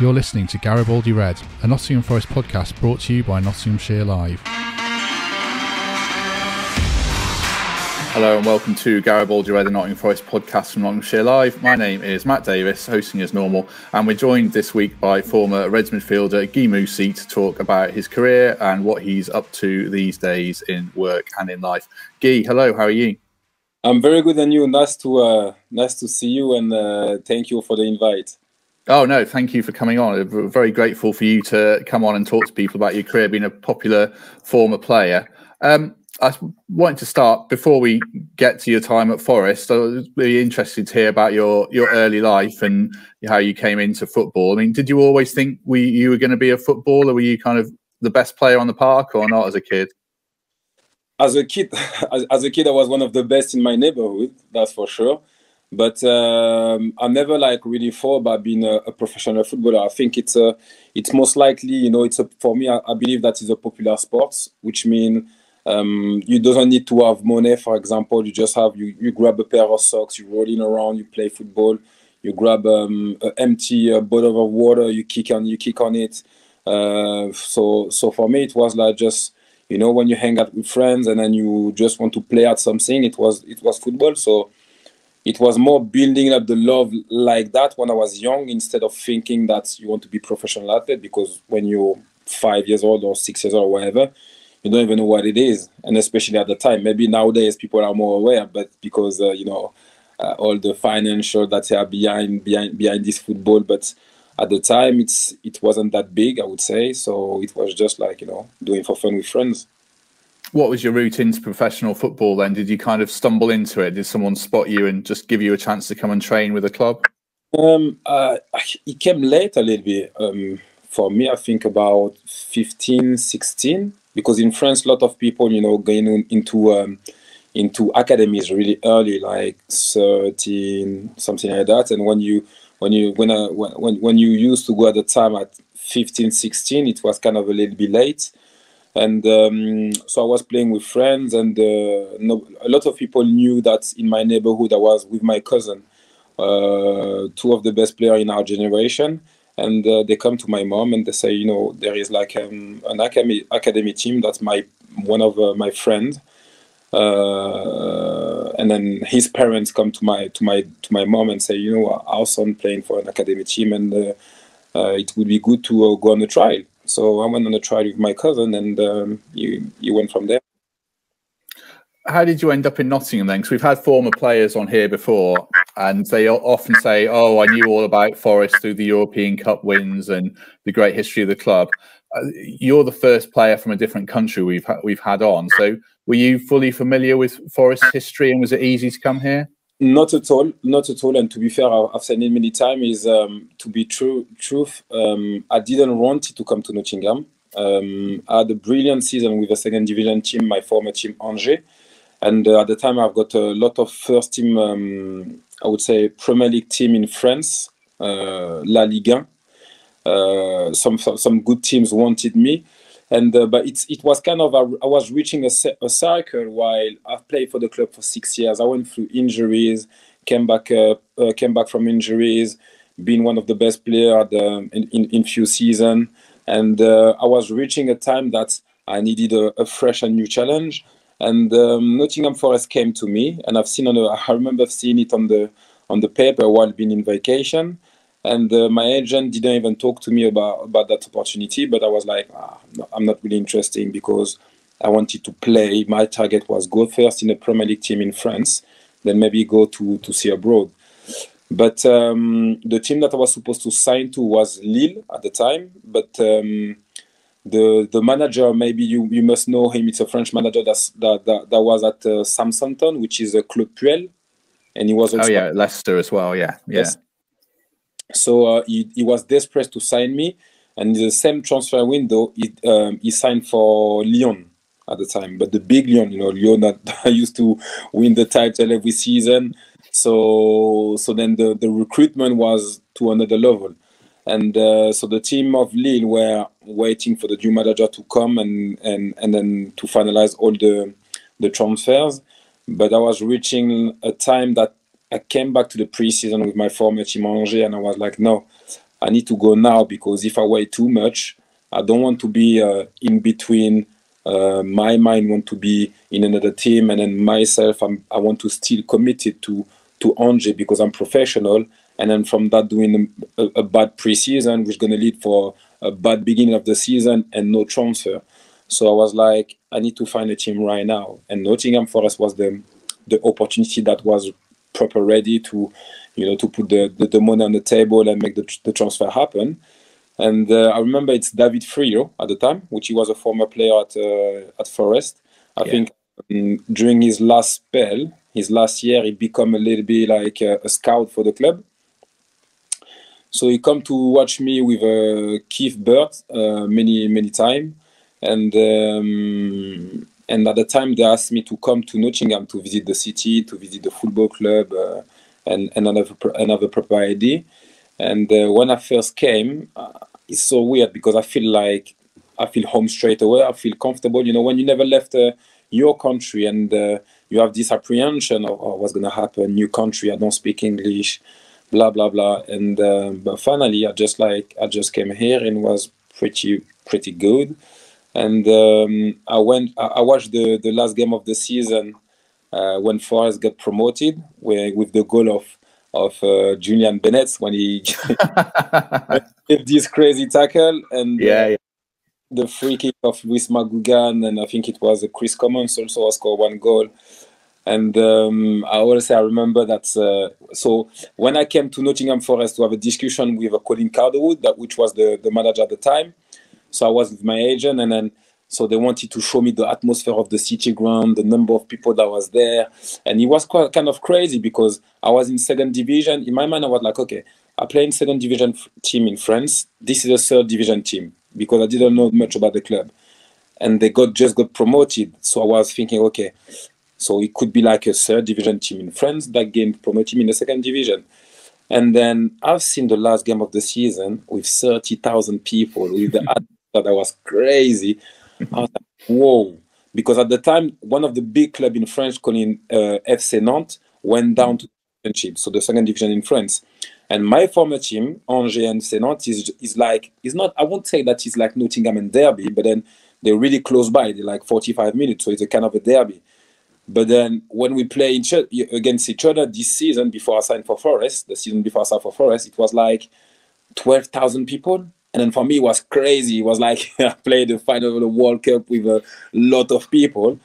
You're listening to Garibaldi Red, a Nottingham Forest podcast brought to you by Nottinghamshire Live. Hello and welcome to Garibaldi Red, the Nottingham Forest podcast from Nottinghamshire Live. My name is Matt Davis, hosting as normal, and we're joined this week by former Reds midfielder Guy Moussi to talk about his career and what he's up to these days in work and in life. Guy, hello, how are you? I'm very good, and you? Nice to see you, and thank you for the invite. Oh, no, thank you for coming on. We're very grateful for you to come on and talk to people about your career, being a popular former player. I wanted to start, before we get to your time at Forest, I was really interested to hear about your early life and how you came into football. I mean, did you always think you were going to be a footballer? Were you kind of the best player on the park or not as a kid? As a kid, I was one of the best in my neighborhood, that's for sure. But I never really thought about being a professional footballer. I think it's most likely, for me, I believe that it's a popular sport, which means you don't need to have money, for example. You just have, you grab a pair of socks, you rolling around, you play football, you grab an empty bottle of water, you kick on it. So for me, it was just, when you hang out with friends and then you just want to play at something, it was football. So it was more building up the love like that when I was young, instead of thinking that you want to be a professional athlete, because when you're 5 years old or 6 years old or whatever, you don't even know what it is. And especially at the time, maybe nowadays people are more aware, but because, all the financial that they are behind this football. But at the time, it wasn't that big, I would say. So it was just doing for fun with friends. What was your route into professional football then? Did you kind of stumble into it? Did someone spot you and just give you a chance to come and train with a club? It came late a little bit. For me, I think about 15, 16, because in France, a lot of people, going into academies really early, like 13, something like that. And when you used to go at the time at 15, 16, it was kind of a little bit late. And so I was playing with friends, and a lot of people knew that in my neighborhood I was with my cousin, two of the best players in our generation. And they come to my mom and they say, there is an academy team that's one of my friends. And then his parents come to my mom and say, our son playing for an academy team, and it would be good to go on a trial. So I went on a trial with my cousin, and you went from there. How did you end up in Nottingham then? Because we've had former players on here before, and they often say, oh, I knew all about Forest through the European Cup wins and the great history of the club. You're the first player from a different country we've had on. So were you fully familiar with Forest's history, and was it easy to come here? Not at all, not at all. And to be fair, I've said it many times, is to be truth. I didn't want to come to Nottingham. I had a brilliant season with a second division team, my former team Angers, and at the time I've got a lot of first team, I would say Premier League team in France, La Ligue 1. Some good teams wanted me, and but it was kind of, I was reaching a cycle while I've played for the club for 6 years. I went through injuries, came back from injuries, being one of the best players in few seasons, and I was reaching a time that I needed a fresh and new challenge. And Nottingham Forest came to me, and I've seen I remember seeing it on the paper while being in vacation. And my agent didn't even talk to me about that opportunity, but I was like, no, I'm not really interested, because I wanted to play. My target was go first in a Premier League team in France, then maybe go to see abroad. But the team that I was supposed to sign to was Lille at the time, but the manager, maybe you must know him, it's a French manager that was at Southampton, which is Claude Puel, and he was also... Oh yeah, Leicester as well, yeah. Yes. Yeah. So he was desperate to sign me, and in the same transfer window, he signed for Lyon at the time, but the big Lyon, Lyon that used to win the title every season. So then the recruitment was to another level, and so the team of Lille were waiting for the new manager to come and then to finalize all the transfers. But I was reaching a time that I came back to the preseason with my former team Angers, and I was like, no, I need to go now because if I wait too much, I don't want to be in between. My mind want to be in another team, and then myself, I want to still committed to Angers because I'm professional. And then from that, doing a bad pre-season, which is going to lead for a bad beginning of the season and no transfer. So I was like, I need to find a team right now. And Nottingham Forest was the opportunity that was proper ready to, you know, to put the money on the table and make the transfer happen. And I remember it's David Frio at the time, which he was a former player at Forest. I think during his last spell, his last year, he became a little bit like a scout for the club. So he come to watch me with Keith Burt many times. And at the time, they asked me to come to Nottingham to visit the city, to visit the football club, and another proper idea. And when I first came, it's so weird because I feel home straight away. I feel comfortable. You know, when you never left your country and you have this apprehension of what's going to happen, new country, I don't speak English, blah, blah, blah. And but finally, I just came here and was pretty good. And I watched the last game of the season when Fawaz got promoted with the goal of Julian Bennett when he did this crazy tackle and the free kick of Louis McGugan, and I think it was Chris Commons also scored one goal. And I always say I remember that. So when I came to Nottingham Forest to have a discussion with Colin Calderwood, which was the manager at the time, so I was with my agent, and then so they wanted to show me the atmosphere of the city ground, the number of people that was there. And it was quite kind of crazy because I was in second division. In my mind, I was like, okay, I play in second division team in France. This is a third division team because I didn't know much about the club. And they just got promoted. So I was thinking, okay, so it could be like a third division team in France that game promoted me in the second division. And then I've seen the last game of the season with 30,000 people, with the atmosphere that was crazy. I was like, whoa, because at the time, one of the big clubs in France, calling FC Nantes, went down to the championship, so the second division in France. And my former team, Angers and FC Nantes, is like, it's not, I won't say that it's like Nottingham and Derby, but then they're really close by, they're like 45 minutes, so it's a kind of a derby. But then when we play against each other this season, before I signed for Forest, it was like 12,000 people. And then for me, it was crazy. It was like I played the final of the World Cup with a lot of people.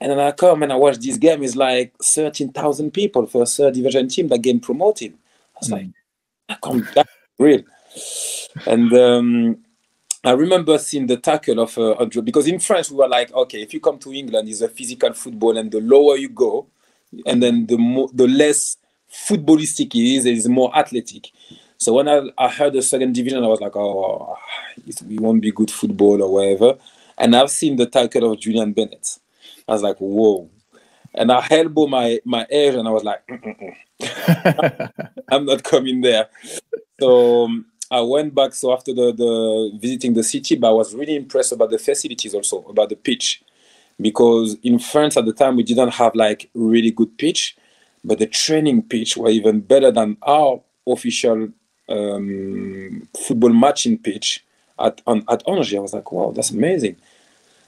And then I come and I watch this game. It's like 13,000 people for a third division team that game promoted. I was like, I can't, that's real. And I remember seeing the tackle of Andrew, because in France, we were like, okay, if you come to England, it's a physical football. And the lower you go, and then the less footballistic it is more athletic. So when I heard the second division, I was like, oh, it won't be good football or whatever. And I've seen the tackle of Julian Bennett. I was like, whoa. And I elbowed my edge and I was like, I'm not coming there. So I went back. So after the visiting the city, but I was really impressed about the facilities also, about the pitch. Because in France at the time, we didn't have like really good pitch, but the training pitch were even better than our official football matching pitch at Angers. I was like, wow, that's amazing.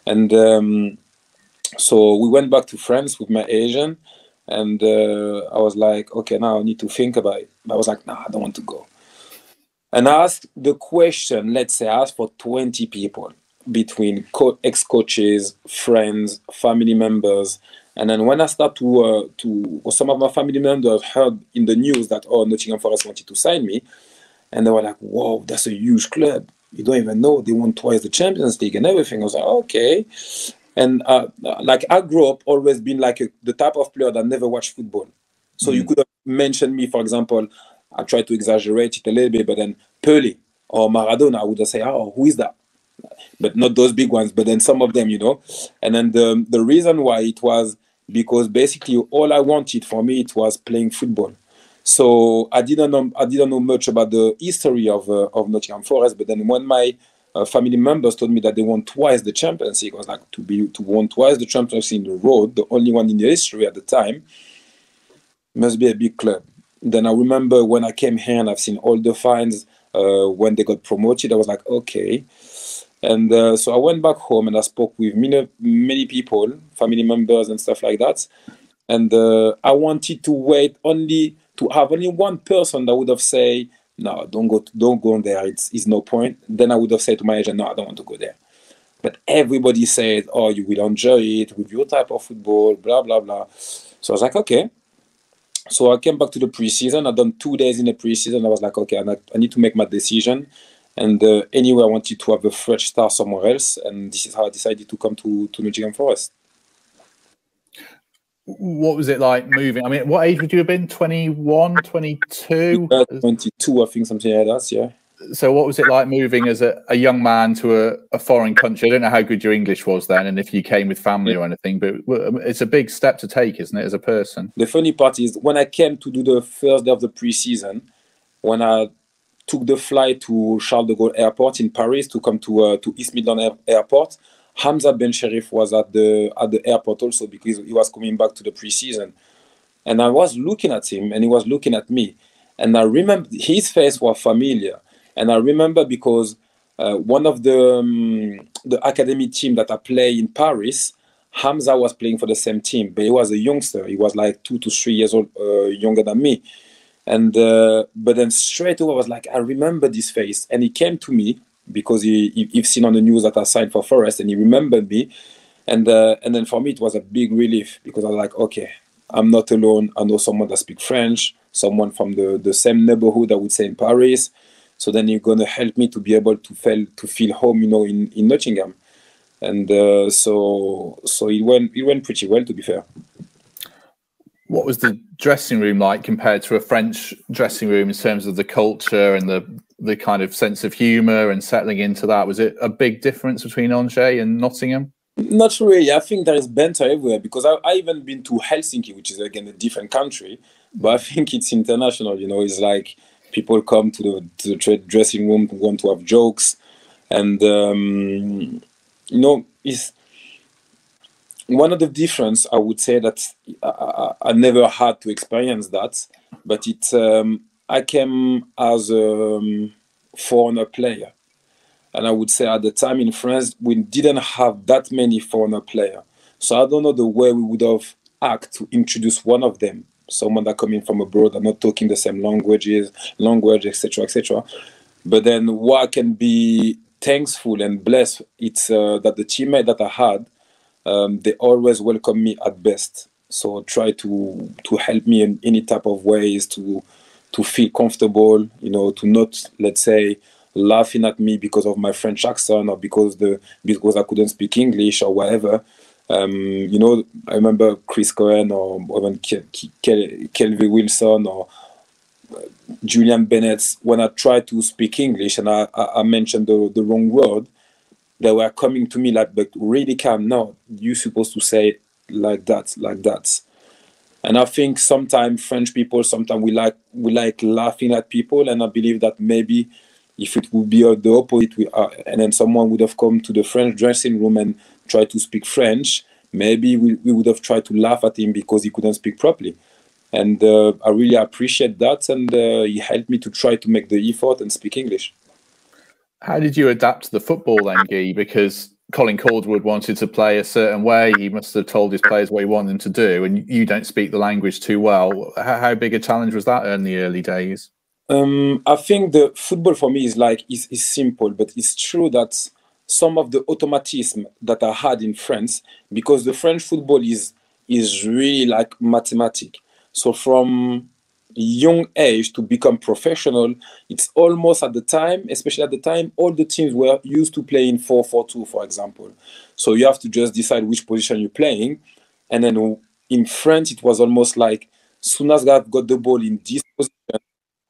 And so we went back to France with my agent, and I was like, okay, now I need to think about it. I was like, nah, I don't want to go. And I asked the question, let's say I asked for 20 people between ex-coaches, friends, family members. And then when I start to some of my family members heard in the news that, oh, Nottingham Forest wanted to sign me. And they were like, whoa, that's a huge club. You don't even know. They won twice the Champions League and everything. I was like, okay. And like I grew up always been like the type of player that never watched football. So you could have mentioned me, for example, I try to exaggerate it a little bit, but then Pelé or Maradona, I would say, oh, who is that? But not those big ones, but then some of them, you know. And then the reason why it was because basically all I wanted for me, it was playing football. So I didn't know much about the history of Nottingham Forest. But then when my family members told me that they won twice the Champions League, I was like, to won twice the Champions League in the road, the only one in the history at the time, must be a big club. Then I remember when I came here and I've seen all the fans, when they got promoted, I was like, okay. And so I went back home and I spoke with many people, family members and stuff like that. And I wanted to wait only to have only one person that would have said, no, don't go there. It's no point. Then I would have said to my agent, no, I don't want to go there. But everybody said, oh, you will enjoy it with your type of football, blah, blah, blah. So I was like, okay. So I came back to the preseason. I'd done 2 days in the preseason. I was like, okay, I need to make my decision. And anyway, I wanted to have a fresh start somewhere else. And this is how I decided to come to Nottingham Forest. What was it like moving? I mean, what age would you have been? 21, 22? 22, I think, something like that, yeah. So what was it like moving as a young man to a foreign country? I don't know how good your English was then and if you came with family or anything, but it's a big step to take, isn't it, as a person? The funny part is when I came to do the first day of the pre-season, when I took the flight to Charles de Gaulle Airport in Paris to come to East Midland Airport, Hamza Ben Sherif was at the airport also because he was coming back to the pre-season. And I was looking at him and he was looking at me. And I remember his face was familiar. And I remember because one of the academy team that I play in Paris, Hamza was playing for the same team, but he was a youngster. He was like 2 to 3 years old, younger than me. And but then straight away I was like, I remember this face. And he came to me because he've seen on the news that I signed for Forest, and he remembered me. And then for me it was a big relief because I was like, okay, I'm not alone. I know someone that speaks French, someone from the same neighborhood I would say in Paris. So then you're going to help me to be able to feel home, you know, in Nottingham. And so it went pretty well, to be fair. What was the dressing room like compared to a French dressing room in terms of the culture and the kind of sense of humour and settling into that? Was it a big difference between Angers and Nottingham? Not really. I think there is banter everywhere because I even been to Helsinki, which is, again, a different country. But I think it's international, you know, it's like... People come to the dressing room, want to have jokes, and you know, it's one of the difference. I would say that I never had to experience that, but it. I came as a foreigner player, and I would say at the time in France we didn't have that many foreigner players, so I don't know the way we would have acted to introduce one of them. Someone that coming from abroad and not talking the same language, etc., etc. But then what I can be thankful and blessed, it's that the teammate that I had, they always welcome me at best. So try to help me in any type of ways to feel comfortable, you know, to not, let's say, laughing at me because of my French accent or because I couldn't speak English or whatever. You know, I remember Chris Cohen or even Kelvin Wilson or Julian Bennett. When I tried to speak English and I mentioned the wrong word, they were coming to me like, but really calm, no, you're supposed to say it like that. And I think sometimes French people, sometimes we like laughing at people, and I believe that maybe if it would be the opposite, and then someone would have come to the French dressing room and try to speak French, maybe we would have tried to laugh at him because he couldn't speak properly. And I really appreciate that, and he helped me to try to make the effort and speak English. How did you adapt to the football then, Guy? Because Colin Calderwood wanted to play a certain way. He must have told his players what he wanted them to do, and you don't speak the language too well. How big a challenge was that in the early days? I think the football for me is simple, but it's true that some of the automatism that I had in France, because the French football is really like mathematics. So from young age to become professional, it's almost at the time, especially at the time, all the teams were used to playing 4-4-2, for example. So you have to just decide which position you're playing. And then in France, it was almost like, as soon as I've got the ball in this position,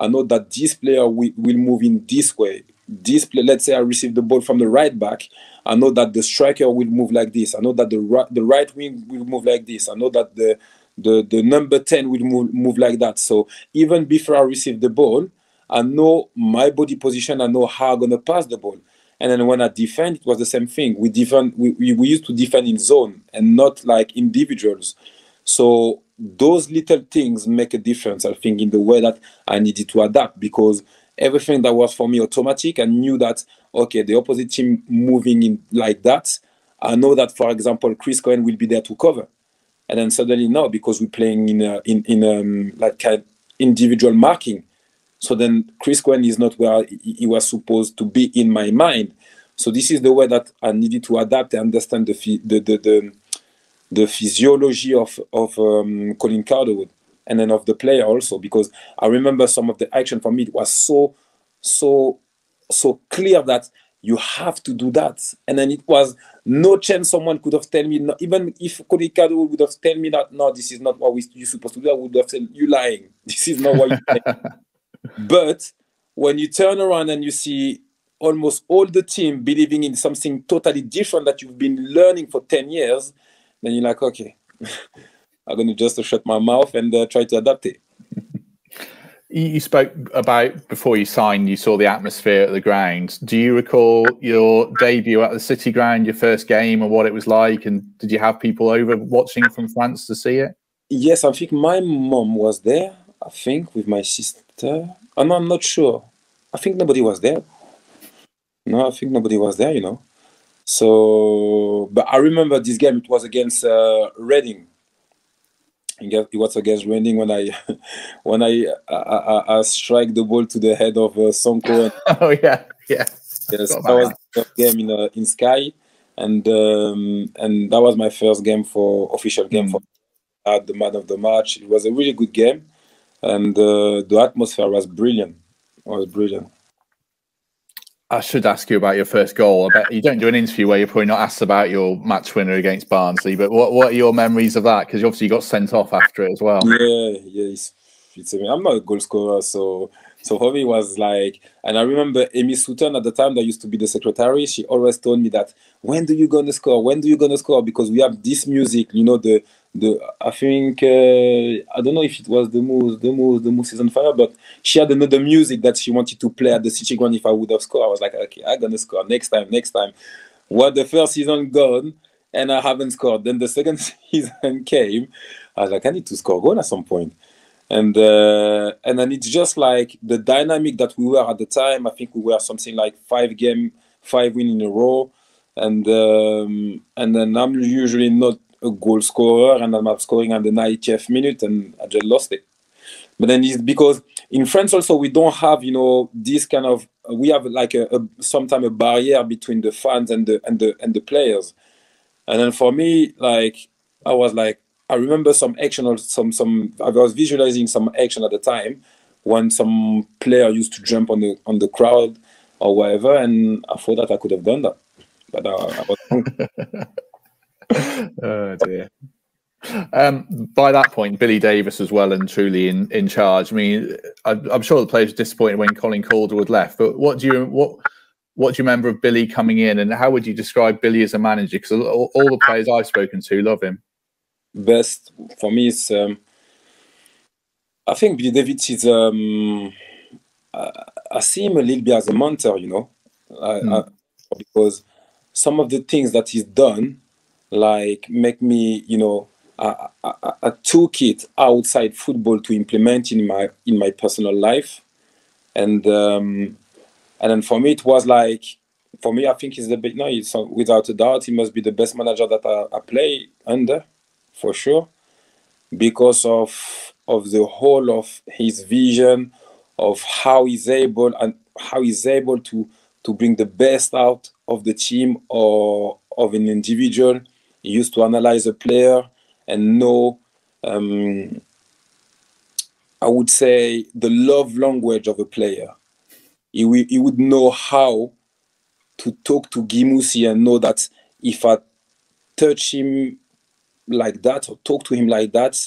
I know that this player will move in this way. This play, let's say I receive the ball from the right back, I know that the striker will move like this. I know that the right wing will move like this. I know that the number 10 will move like that. So even before I receive the ball, I know my body position. I know how I'm going to pass the ball. And then when I defend, it was the same thing. We used to defend in zone and not like individuals. So those little things make a difference, I think, in the way that I needed to adapt, because everything that was for me automatic. I knew that, okay, the opposite team moving in like that, I know that, for example, Chris Cohen will be there to cover. And then suddenly, no, because we're playing like kind of individual marking. So then Chris Cohen is not where he was supposed to be in my mind. So this is the way that I needed to adapt and understand the physiology of Colin Calderwood, and then of the player also, because I remember some of the action for me, it was so clear that you have to do that. And then it was no chance someone could have told me, no, even if Colin Calderwood would have told me that, no, this is not what you're supposed to do, I would have said, you're lying. This is not what you're doing. But when you turn around and you see almost all the team believing in something totally different that you've been learning for 10 years, then you're like, okay, I'm going to just shut my mouth and try to adapt it. You spoke about, before you signed, you saw the atmosphere at the ground. Do you recall your debut at the City Ground, your first game, and what it was like? And did you have people over watching from France to see it? Yes, I think my mom was there, I think, with my sister. And I'm not sure. I think nobody was there. No, I think nobody was there, you know. So, but I remember this game, it was against Reading. It was against Reading when I strike the ball to the head of Sonko. Oh yeah, yeah. Yes, that was the game in Sky, and that was my first game for official game for the man of the match. It was a really good game, and the atmosphere was brilliant. It was brilliant. I should ask you about your first goal. I bet you don't do an interview where you're probably not asked about your match winner against Barnsley, but what are your memories of that? Because obviously you got sent off after it as well. Yeah, yeah. I mean, I'm not a goal scorer, so for me it was like, and I remember Amy Sutton at the time, that used to be the secretary, she always told me that, when do you gonna score? When do you gonna score? Because we have this music, you know, I think, I don't know if it was the Moose is on fire, but she had another music that she wanted to play at the City Ground if I would have scored. I was like, okay, I'm going to score next time. Well, the first season gone, and I haven't scored. Then the second season came, I was like, I need to score a goal at some point. And then it's just like the dynamic that we were at the time. I think we were something like 5 wins in a row. And then I'm usually not a goal scorer, and I'm scoring at the 90th minute, and I just lost it. But then it's because in France also we don't have, you know, this kind of, we have like sometimes a barrier between the fans and the players. And then for me, like I was like, I remember some action or I was visualizing some action at the time when some player used to jump on the crowd or whatever, and I thought that I could have done that, but I was. Oh dear. By that point, Billy Davies was well and truly in charge. I mean, I'm sure the players were disappointed when Colin Calderwood left. But what do you remember of Billy coming in, and how would you describe Billy as a manager? Because all the players I've spoken to love him. Best for me is, I think Billy Davies is. I see him a little bit as a mentor, you know, because some of the things that he's done, like make me, you know, I took it outside football to implement in my personal life, and then for me it was like, for me I think he's the best. No, he's, without a doubt, he must be the best manager that I play under, for sure, because of the whole of his vision of how he's able to bring the best out of the team or of an individual. He used to analyze a player and know, I would say, the love language of a player. He would know how to talk to Guy Moussi and know that if I touch him like that or talk to him like that,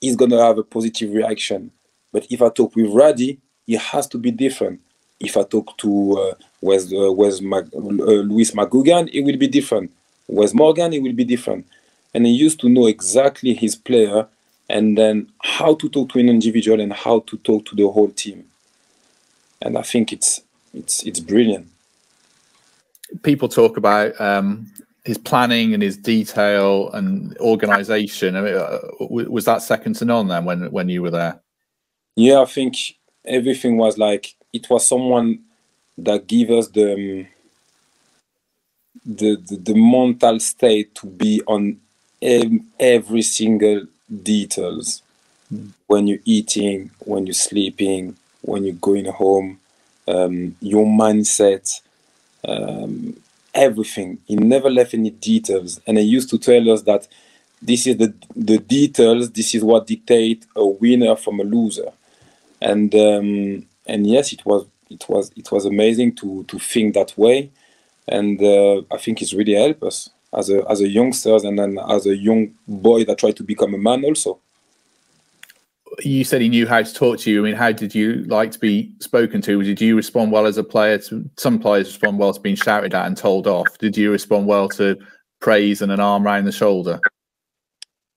he's going to have a positive reaction. But if I talk with Radi, he has to be different. If I talk to Louis McGugan, it will be different. Wes Morgan, it will be different. And he used to know exactly his player and then how to talk to an individual and how to talk to the whole team. And I think it's brilliant. People talk about his planning and his detail and organisation. I mean, was that second to none then when you were there? Yeah, I think everything was like, it was someone that gave us the mental state to be on every single details. When you're eating, when you're sleeping, when you're going home, your mindset, everything. He never left any details, and he used to tell us that this is the details, this is what dictate a winner from a loser. And yes, it was amazing to think that way, and I think it's really helped us as a youngsters, and then as a young boy that tried to become a man also. You said he knew how to talk to you. I mean, how did you like to be spoken to? Did you respond well as a player? Some players respond well to being shouted at and told off. Did you respond well to praise and an arm around the shoulder?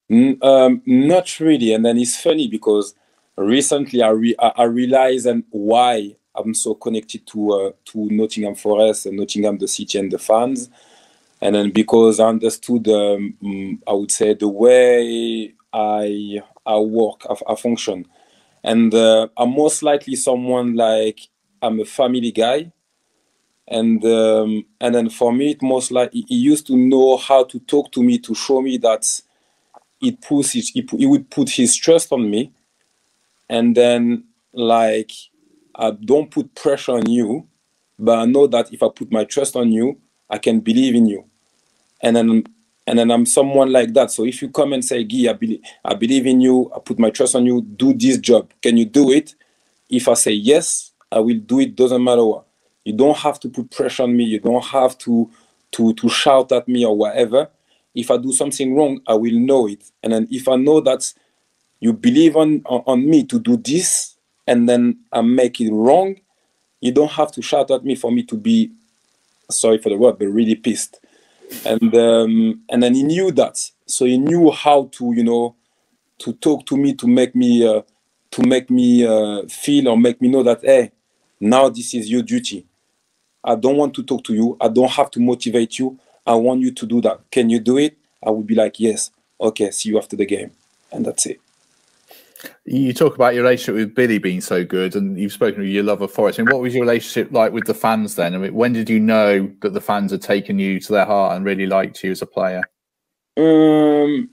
Not really. And then it's funny because recently I realized and why I'm so connected to Nottingham Forest and Nottingham, the city and the fans. And then because I understood, I would say, the way I work, I function. And I'm most likely someone like, I'm a family guy. And then for me, it most like, he used to know how to talk to me, to show me that he would put his trust on me. And then like, I don't put pressure on you, but I know that if I put my trust on you, I can believe in you. And then I'm someone like that. So if you come and say, Guy, I believe in you, I put my trust on you, do this job. Can you do it? If I say yes, I will do it, doesn't matter what. You don't have to put pressure on me. You don't have to shout at me or whatever. If I do something wrong, I will know it. And then if I know that you believe on me to do this, and then I make it wrong, you don't have to shout at me for me to be, sorry for the word, but really pissed. And then he knew that, so he knew how to, you know, to talk to me, to make me feel or make me know that, hey, now this is your duty. I don't want to talk to you. I don't have to motivate you. I want you to do that. Can you do it? I would be like, yes. Okay, see you after the game. And that's it. You talk about your relationship with Billy being so good, and you've spoken of your love of Forest. I mean, what was your relationship like with the fans then? I mean, when did you know that the fans had taken you to their heart and really liked you as a player? I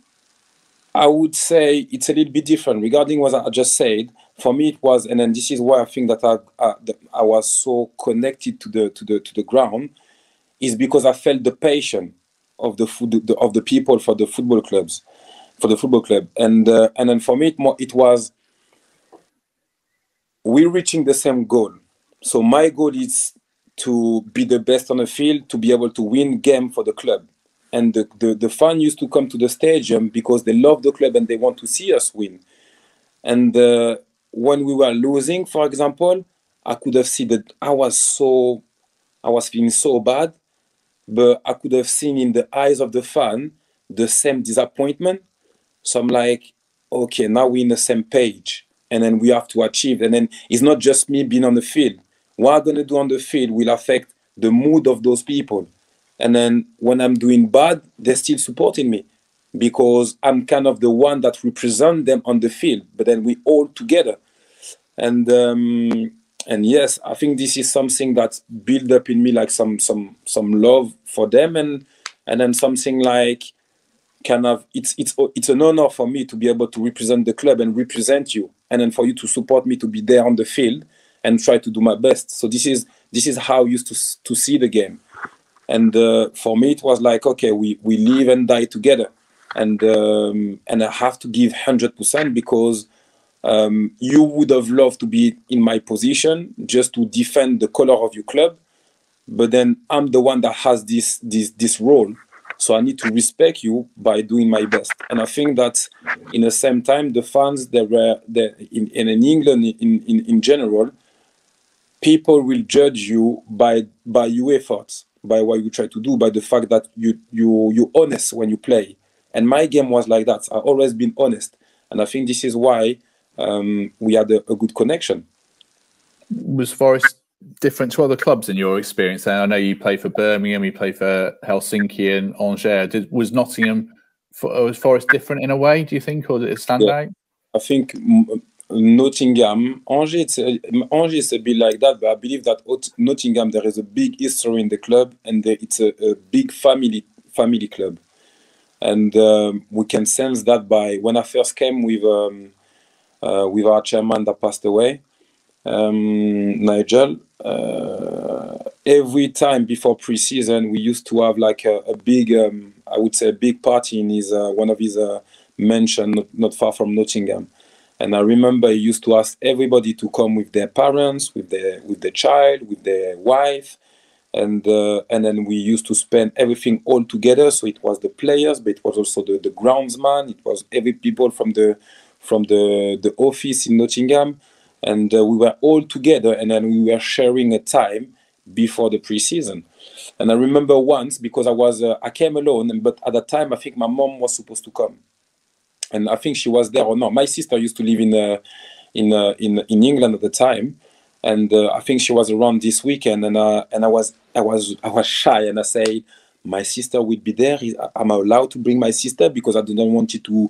would say it's a little bit different. Regarding what I just said, for me it was, and then this is why I think that I was so connected to the ground, is because I felt the passion of the people for the football clubs. For the football club, and then for me, it was we're reaching the same goal. So my goal is to be the best on the field, to be able to win game for the club. And the fan used to come to the stadium because they love the club and they want to see us win. And when we were losing, for example, I could have seen that I was feeling so bad, but I could have seen in the eyes of the fan the same disappointment. So I'm like, okay, now we're in the same page, and then we have to achieve. And then it's not just me being on the field. What I'm going to do on the field will affect the mood of those people. And then when I'm doing bad, they're still supporting me because I'm kind of the one that represents them on the field, but then we're all together. And yes, I think this is something that built up in me like some love for them, and then something like, kind of, it's an honor for me to be able to represent the club and represent you, and then for you to support me to be there on the field and try to do my best. So this is how I used to see the game, and for me it was like, okay, we live and die together, and I have to give 100% because you would have loved to be in my position just to defend the color of your club, but then I'm the one that has this role. So I need to respect you by doing my best. And I think that in the same time, the fans, they were in England in general, people will judge you by your efforts, by what you try to do, by the fact that you're honest when you play. And my game was like that. I've always been honest. And I think this is why we had a good connection. Was Forest different to other clubs in your experience then? I know you play for Birmingham, you play for Helsinki and Angers. Was Nottingham, was Forest different in a way, do you think, or did it stand out? I think Nottingham, Angers is a bit like that, but I believe that Nottingham, there is a big history in the club, and it's a big family club. And we can sense that by when I first came with our chairman that passed away, Nigel, every time before pre-season, we used to have like a big, I would say a big party in his, one of his mansion, not far from Nottingham. And I remember he used to ask everybody to come with their parents, with their child, with their wife. And then we used to spend everything all together. So it was the players, but it was also the groundsman. It was every people from the office in Nottingham. And we were all together, and then we were sharing a time before the pre-season. And I remember once, because I came alone, but at that time I think my mom was supposed to come, and I think she was there or not. My sister used to live in England at the time, and I think she was around this weekend. And I was shy, and I said, my sister will be there. Am I allowed to bring my sister? Because I didn't want it to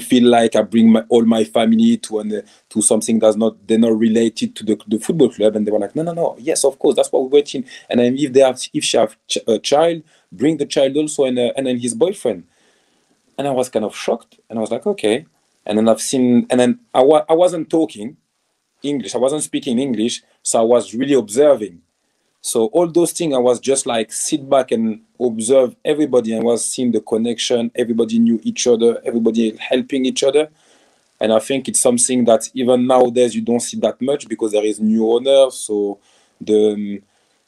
feel like I bring all my family to something that's not, they're not related to the football club. And they were like, no, yes, of course, that's what we're waiting. And then if she have a child, bring the child also, and then his boyfriend. And I was kind of shocked, and I was like, okay. And then I wasn't talking English, I wasn't speaking English, so I was really observing. So all those things, I was just like sit back and observe everybody, and was seeing the connection. Everybody knew each other, everybody helping each other. And I think it's something that even nowadays you don't see that much, because there is new owner. So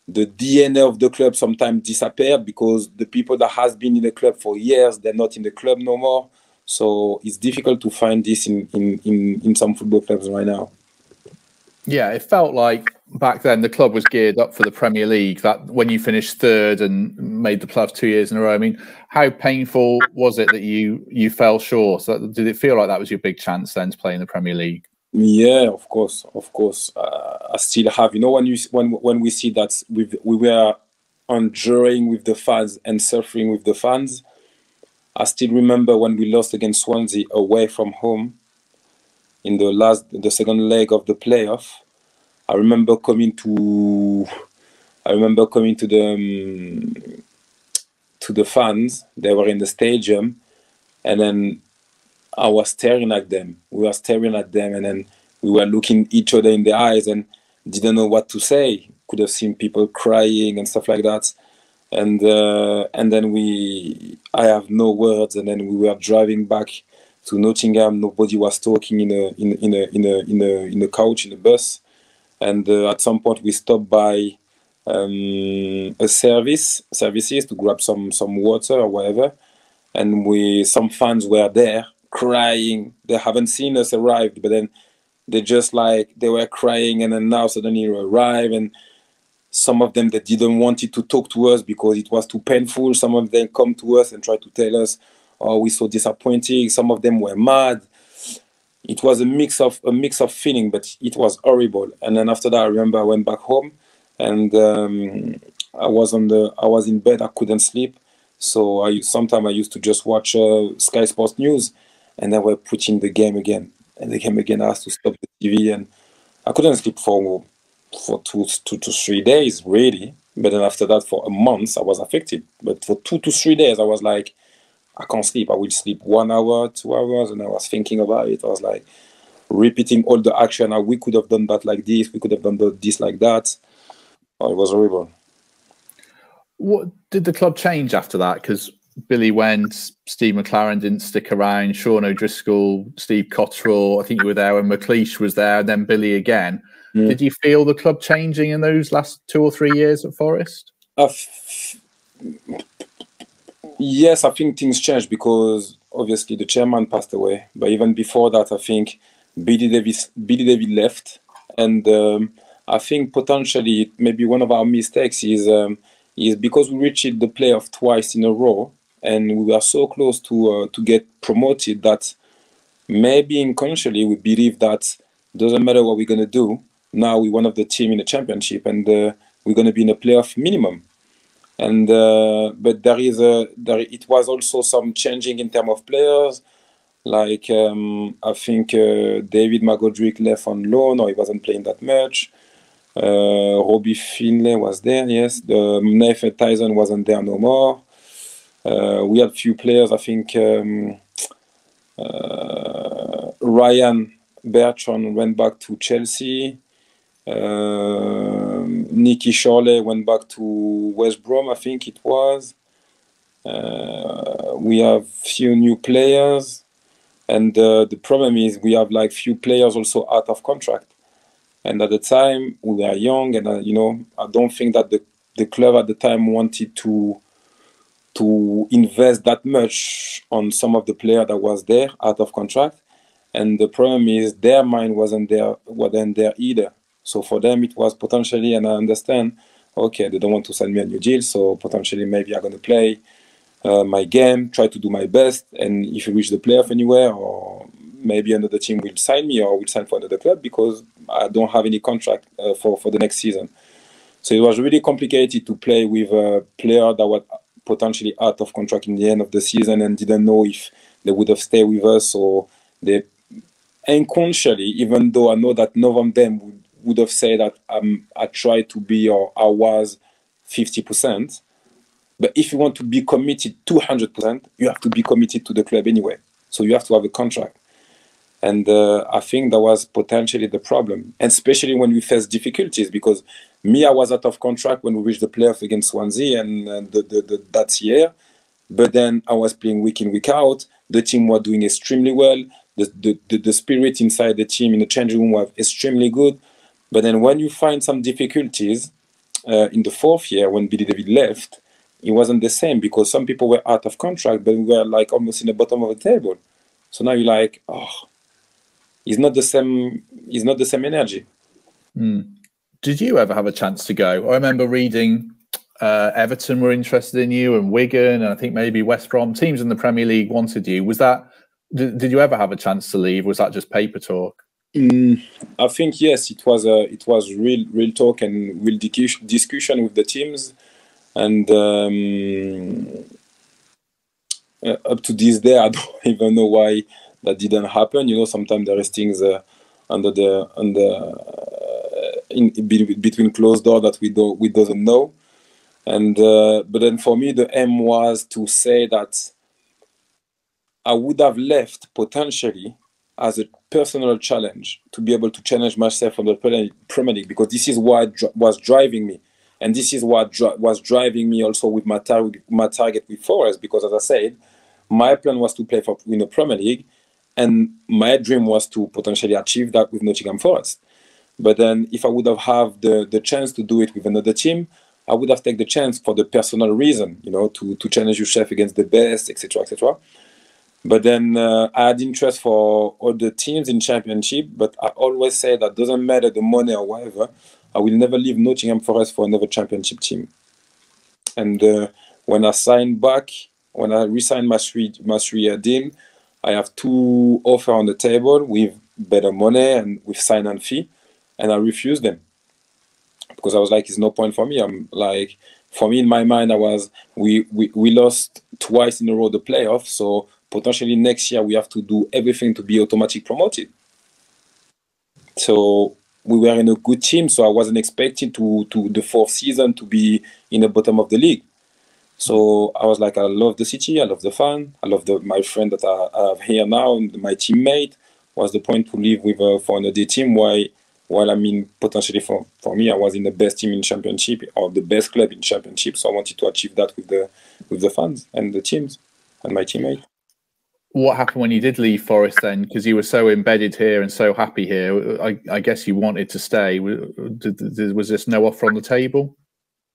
the DNA of the club sometimes disappear, because the people that has been in the club for years, they're not in the club no more. So it's difficult to find this in some football clubs right now. Yeah, it felt like back then the club was geared up for the Premier League, that when you finished third and made the playoffs 2 years in a row. I mean, how painful was it that you fell short? Did it feel like that was your big chance then to play in the Premier League? Yeah, of course. I still have, when we see that we were enduring with the fans and suffering with the fans. I still remember when we lost against Swansea away from home in the second leg of the playoff. I remember coming to the fans. They were in the stadium, and then I was staring at them. We were staring at them, and then we were looking each other in the eyes and didn't know what to say. Could have seen people crying and stuff like that. And then I have no words. And then we were driving back to Nottingham. Nobody was talking in the coach, in the bus. And at some point we stopped by a services to grab some water or whatever. And some fans were there crying. They haven't seen us arrived, but then they just like, they were crying, and then now suddenly we arrive, and some of them, they didn't want it to talk to us because it was too painful. Some of them come to us and try to tell us, oh, we're so disappointing. Some of them were mad. It was a mix of feeling, but it was horrible. And then after that, I remember I went back home, and I was in bed. I couldn't sleep, so sometimes I used to just watch Sky Sports News, and they were putting the game again, and the game again. I had to stop the TV, and I couldn't sleep for 2 to 3 days really. But then after that, for a month, I was affected. But for 2 to 3 days, I was like, I can't sleep. I will sleep 1 hour, 2 hours, and I was thinking about it. I was like repeating all the action. We could have done that like this. We could have done this like that. Oh, it was horrible. What did the club change after that? Because Billy went, Steve McLaren didn't stick around, Sean O'Driscoll, Steve Cottrell, I think you were there when McLeish was there, and then Billy again. Mm. Did you feel the club changing in those last 2 or 3 years at Forest? Yes, I think things changed, because obviously the chairman passed away. But even before that, I think Billy Davies left. And I think potentially maybe one of our mistakes is because we reached the playoff twice in a row, and we were so close to get promoted, that maybe unconsciously we believe that doesn't matter what we're going to do, now we're one of the team in the championship, and we're going to be in a playoff minimum. And but there is it was also some changing in terms of players. Like, I think David McGoldrick left on loan, or he wasn't playing that much. Robbie Finlay was there, yes. Nathan Tyson wasn't there no more. We had a few players, I think Ryan Bertrand went back to Chelsea. Nicky Shirley went back to West Brom, I think it was. We have few new players. And the problem is we have like few players also out of contract. And at the time, we were young, and you know, I don't think that the club at the time wanted to invest that much on some of the players that was there out of contract. And the problem is their mind wasn't there either. So for them, it was potentially, and I understand, okay, they don't want to send me a new deal, so potentially maybe I'm going to play my game, try to do my best, and if you reach the playoff anywhere, or maybe another team will sign me or will sign for another club because I don't have any contract for the next season. So it was really complicated to play with a player that was potentially out of contract in the end of the season and didn't know if they would have stayed with us, or they unconsciously, even though I know that none of them would have said that I tried to be, or I was 50%. But if you want to be committed 200%, you have to be committed to the club anyway. So you have to have a contract. And I think that was potentially the problem, and especially when we faced difficulties, because me, I was out of contract when we reached the playoff against Swansea and that year. But then I was playing week in, week out. The team were doing extremely well. The spirit inside the team in the changing room was extremely good. But then when you find some difficulties in the fourth year when Billy Davies left, it wasn't the same because some people were out of contract, but we were like almost in the bottom of the table. So now you're like, oh, it's not the same. It's not the same energy. Mm. Did you ever have a chance to go? I remember reading Everton were interested in you, and Wigan, and I think maybe West Brom, teams in the Premier League wanted you. Was that? Did you ever have a chance to leave? Was that just paper talk? I think yes. It was real talk and real discussion with the teams. And up to this day, I don't even know why that didn't happen. You know, sometimes there is things between closed doors that we doesn't know. And but then for me, the aim was to say that I would have left potentially as a personal challenge to be able to challenge myself on the Premier League, because this is what was driving me. And this is what was driving me also with my target with Forest, because as I said, my plan was to play for in the Premier League, and my dream was to potentially achieve that with Nottingham Forest. But then if I would have had the chance to do it with another team, I would have taken the chance for the personal reason, you know, to challenge yourself against the best, etc., etc. But then I had interest for other teams in Championship, but I always say that doesn't matter the money or whatever, I will never leave Nottingham Forest for another Championship team. And when I re-signed my three-year deal, I have two offers on the table with better money and with sign-on fee, and I refused them because I was like, it's no point for me. I'm like, for me in my mind, I was we lost twice in a row the playoff, so potentially next year we have to do everything to be automatically promoted. So we were in a good team, so I wasn't expecting to the fourth season to be in the bottom of the league. So I was like, I love the city, I love the fan, I love my friend that I have here now, and my teammate. Was the point to leave with for another team? While I mean, potentially for me, I was in the best team in Championship or the best club in Championship, so I wanted to achieve that with the fans and the teams and my teammate. What happened when you did leave Forest then? Because you were so embedded here and so happy here. I guess you wanted to stay. Was this no offer on the table?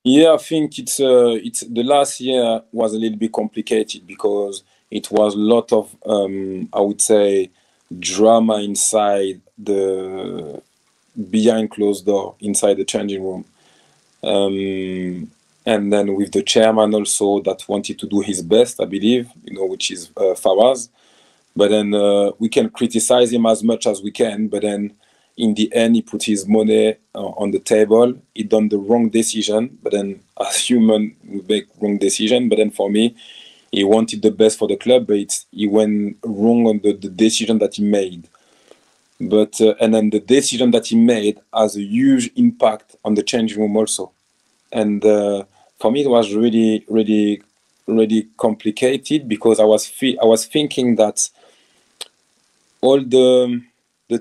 Yeah, I think it's the last year was a little bit complicated because it was a lot of, I would say, drama inside behind closed door, inside the changing room. And then with the chairman also that wanted to do his best, I believe, you know, which is Fawaz. But then we can criticize him as much as we can. But then in the end, he put his money on the table. He done the wrong decision. But then as human, we make wrong decision. But then for me, He wanted the best for the club, but he went wrong on the decision that he made. But and then the decision that he made has a huge impact on the change room also. And for me, it was really, really, really complicated, because I was thinking that all the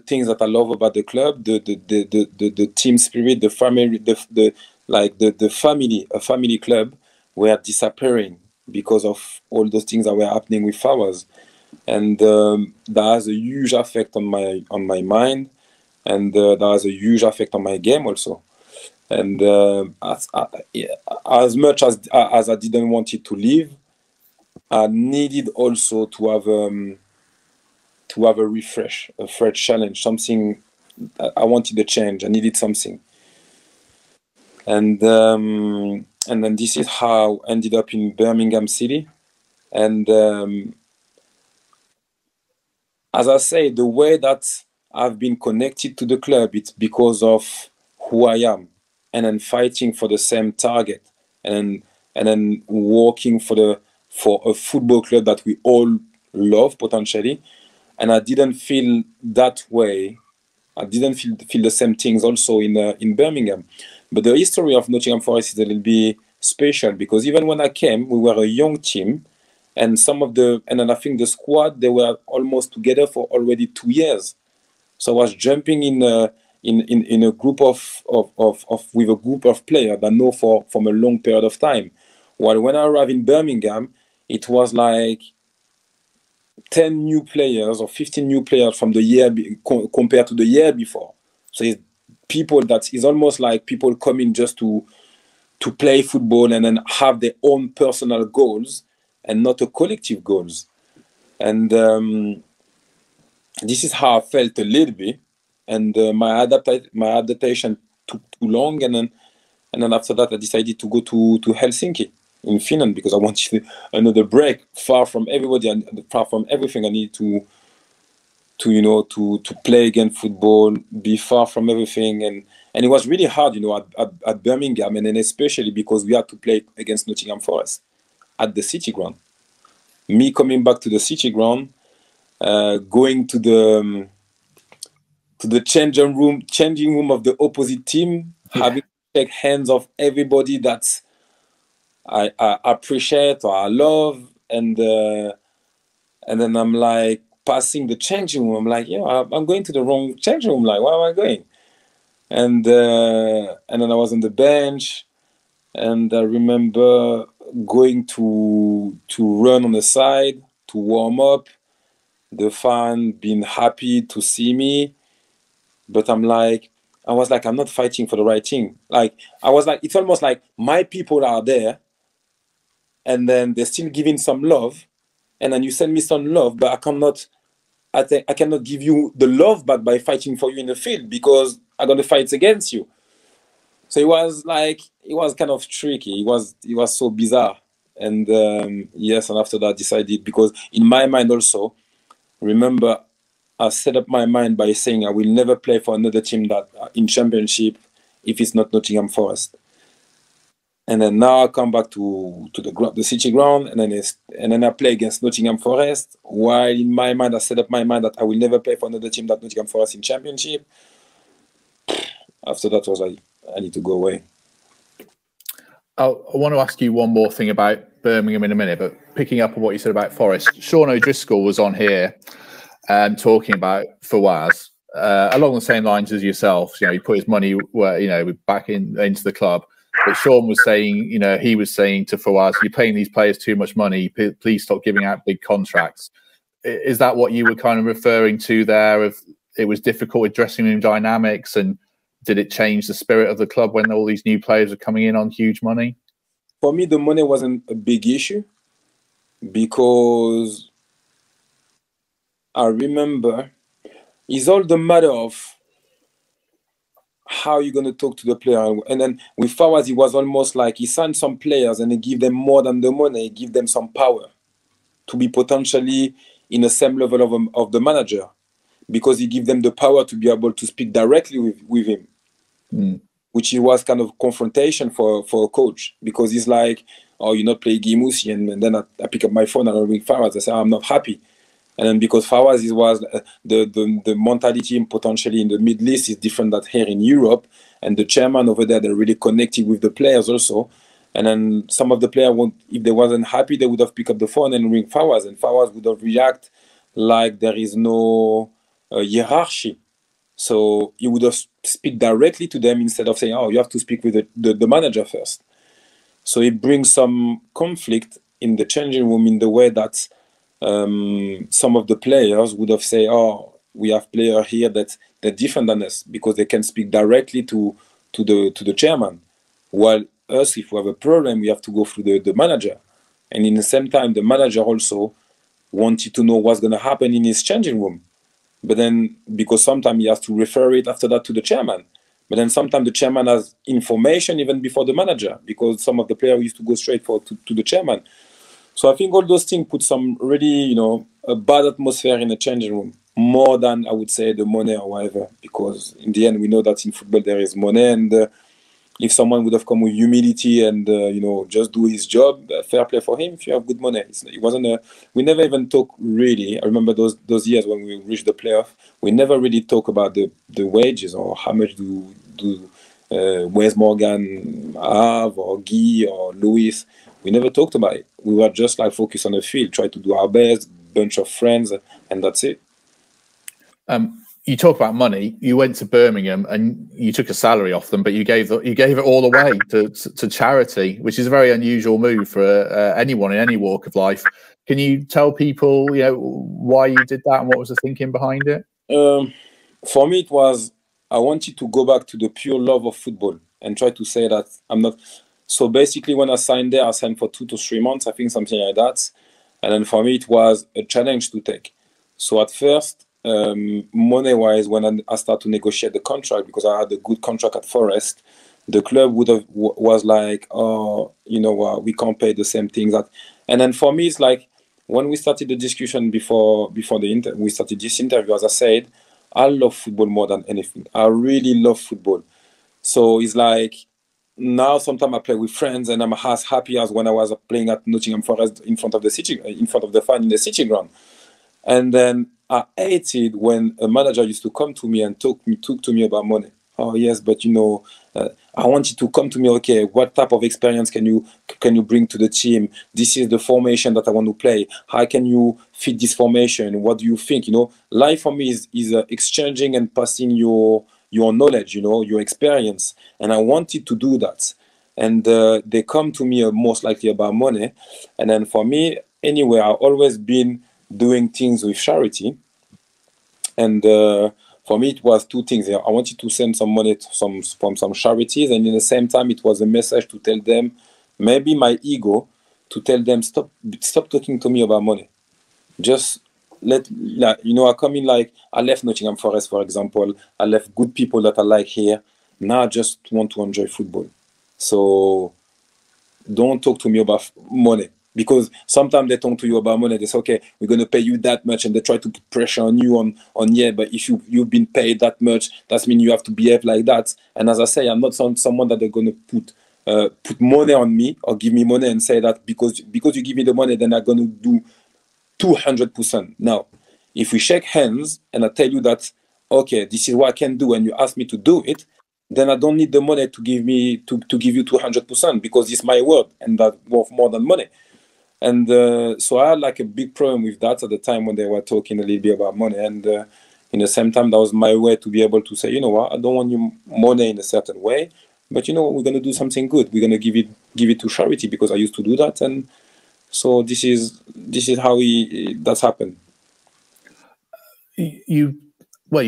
things that I love about the club, the team spirit, the family, the family, a family club, were disappearing because of all those things that were happening with Fawaz. And that has a huge effect on my mind, and that has a huge effect on my game also. And as much as I didn't want it to leave, I needed also to have a refresh, a fresh challenge, something. I wanted a change. I needed something. And then this is how I ended up in Birmingham City. And as I say, the way that I've been connected to the club, it's because of who I am, and then fighting for the same target, and then working for a football club that we all love potentially. And I didn't feel that way. I didn't feel the same things also in Birmingham. But the history of Nottingham Forest is a little bit special, because even when I came, we were a young team, and I think the squad, they were almost together for already 2 years. So I was jumping in a group with a group of players that I know from a long period of time. While when I arrived in Birmingham, it was like 10 new players or 15 new players from the year compared to the year before. So it's people that is almost like people coming just to play football and then have their own personal goals and not a collective goals. And this is how I felt a little bit. And my adaptation took too long, and then after that I decided to go to Helsinki in Finland, because I wanted another break, far from everybody and far from everything. I needed to play again football, be far from everything, and it was really hard, at Birmingham, and then especially because we had to play against Nottingham Forest at the City Ground. Me coming back to the City Ground, going to the changing room of the opposite team, having to shake hands of everybody that I appreciate or I love, and then I'm like passing the changing room. I'm like, yeah, I'm going to the wrong changing room. Like, where am I going? And then I was on the bench, and I remember going to run on the side to warm up. The fan being happy to see me. But I was like, I'm not fighting for the right thing. Like, I was like, it's almost like my people are there, and then they're still giving some love, and then you send me some love, but I cannot give you the love back by fighting for you in the field, because I'm gonna fight against you. So it was kind of tricky. It was so bizarre. And yes, and after that I decided, because in my mind also, remember, I set up my mind by saying I will never play for another team that in Championship if it's not Nottingham Forest. And then now I come back to the City Ground, and then I play against Nottingham Forest. While in my mind I set up my mind that I will never play for another team that Nottingham Forest in Championship. After that was like, I need to go away. I want to ask you one more thing about Birmingham in a minute, but picking up on what you said about Forest, Sean O'Driscoll was on here. Talking about Fawaz, along the same lines as yourself, he put his money where, back into the club. But Sean was saying, he was saying to Fawaz, "You're paying these players too much money. Please stop giving out big contracts." Is that what you were kind of referring to there? If it was difficult with dressing room dynamics, and did it change the spirit of the club when all these new players are coming in on huge money? For me, the money wasn't a big issue, because I remember it's all the matter of how you're going to talk to the player. And then with Fawaz, it was almost like he signed some players and he gave them more than the money, he gave them some power to be potentially in the same level of the manager, because he gave them the power to be able to speak directly with him, which it was kind of confrontation for a coach, because he's like, oh, you're not playing Guy Moussi. And then I pick up my phone and I ring Fawaz. I say, I'm not happy. And then because Fawaz was the mentality potentially in the Middle East is different than here in Europe. And the chairman over there, they're really connected with the players also. And then some of the players, if they wasn't happy, they would have picked up the phone and ring Fawaz. And Fawaz would have reacted like there is no hierarchy. So you would have speak directly to them instead of saying, oh, you have to speak with the manager first. So it brings some conflict in the changing room in the way that some of the players would have said, oh, we have players here that they're different than us because they can speak directly to the chairman. While us, if we have a problem, we have to go through the manager. And in the same time, the manager also wanted to know what's going to happen in his changing room. But then, because sometimes he has to refer it after that to the chairman. But then sometimes the chairman has information even before the manager, because some of the players used to go straight to the chairman. So I think all those things put some really, you know, a bad atmosphere in the changing room, more than, I would say, the money or whatever. Because in the end, we know that in football there is money. And if someone would have come with humility and, you know, just do his job, fair play for him if you have good money. It wasn't a, we never even talk really. I remember those years when we reached the playoff, we never really talk about the wages or how much do Wes Morgan have or Guy or Louis. We never talked about it. We were just like focused on the field, try to do our best, bunch of friends, and that's it. You talk about money. You went to Birmingham and you took a salary off them, but you gave it all away to charity, which is a very unusual move for anyone in any walk of life. Can you tell people, you know, why you did that and what was the thinking behind it? For me, it was I wanted to go back to the pure love of football and try to say that I'm not. So basically, when I signed there, I signed for 2 to 3 months, I think, something like that. And then for me, it was a challenge to take. So at first, money-wise, when I started to negotiate the contract, because I had a good contract at Forest, the club would have was like, oh, you know what, we can't pay the same thing. That, and then for me, it's like when we started the discussion before we started this interview, as I said, I love football more than anything. I really love football. So it's like now sometimes I play with friends and I'm as happy as when I was playing at Nottingham Forest in front of the fan in the city ground. And then I hated when a manager used to come to me and talk to me about money. Oh yes, but you know, I want you to come to me. Okay, what type of experience can you bring to the team? This is the formation that I want to play. How can you fit this formation? What do you think? You know, life for me is exchanging and passing your knowledge. You know, your experience. And I wanted to do that. And they come to me most likely about money. And then for me, anyway, I've always been doing things with charity, and for me it was two things. I wanted to send some money to from some charities, and in the same time it was a message to tell them, maybe my ego, to tell them stop talking to me about money. Just I come in, like I left Nottingham Forest, for example. I left good people that I like here. Now I just want to enjoy football. So don't talk to me about money. Because sometimes they talk to you about money, they say, okay, we're going to pay you that much, and they try to put pressure on you yeah, but if you've been paid that much, that means you have to behave like that. And as I say, I'm not someone that they're going to put money on me or give me money and say that because you give me the money, then I'm going to do 200%. Now, if we shake hands and I tell you that, okay, this is what I can do, and you ask me to do it, then I don't need the money to give me to give you 200%, because it's my word and that's worth more than money. And so I had like a big problem with that at the time when they were talking a little bit about money. And in the same time, that was my way to be able to say, you know what, I don't want your money in a certain way, but you know what, we're going to do something good. We're going to give it to charity, because I used to do that. And so this is how that's happened. You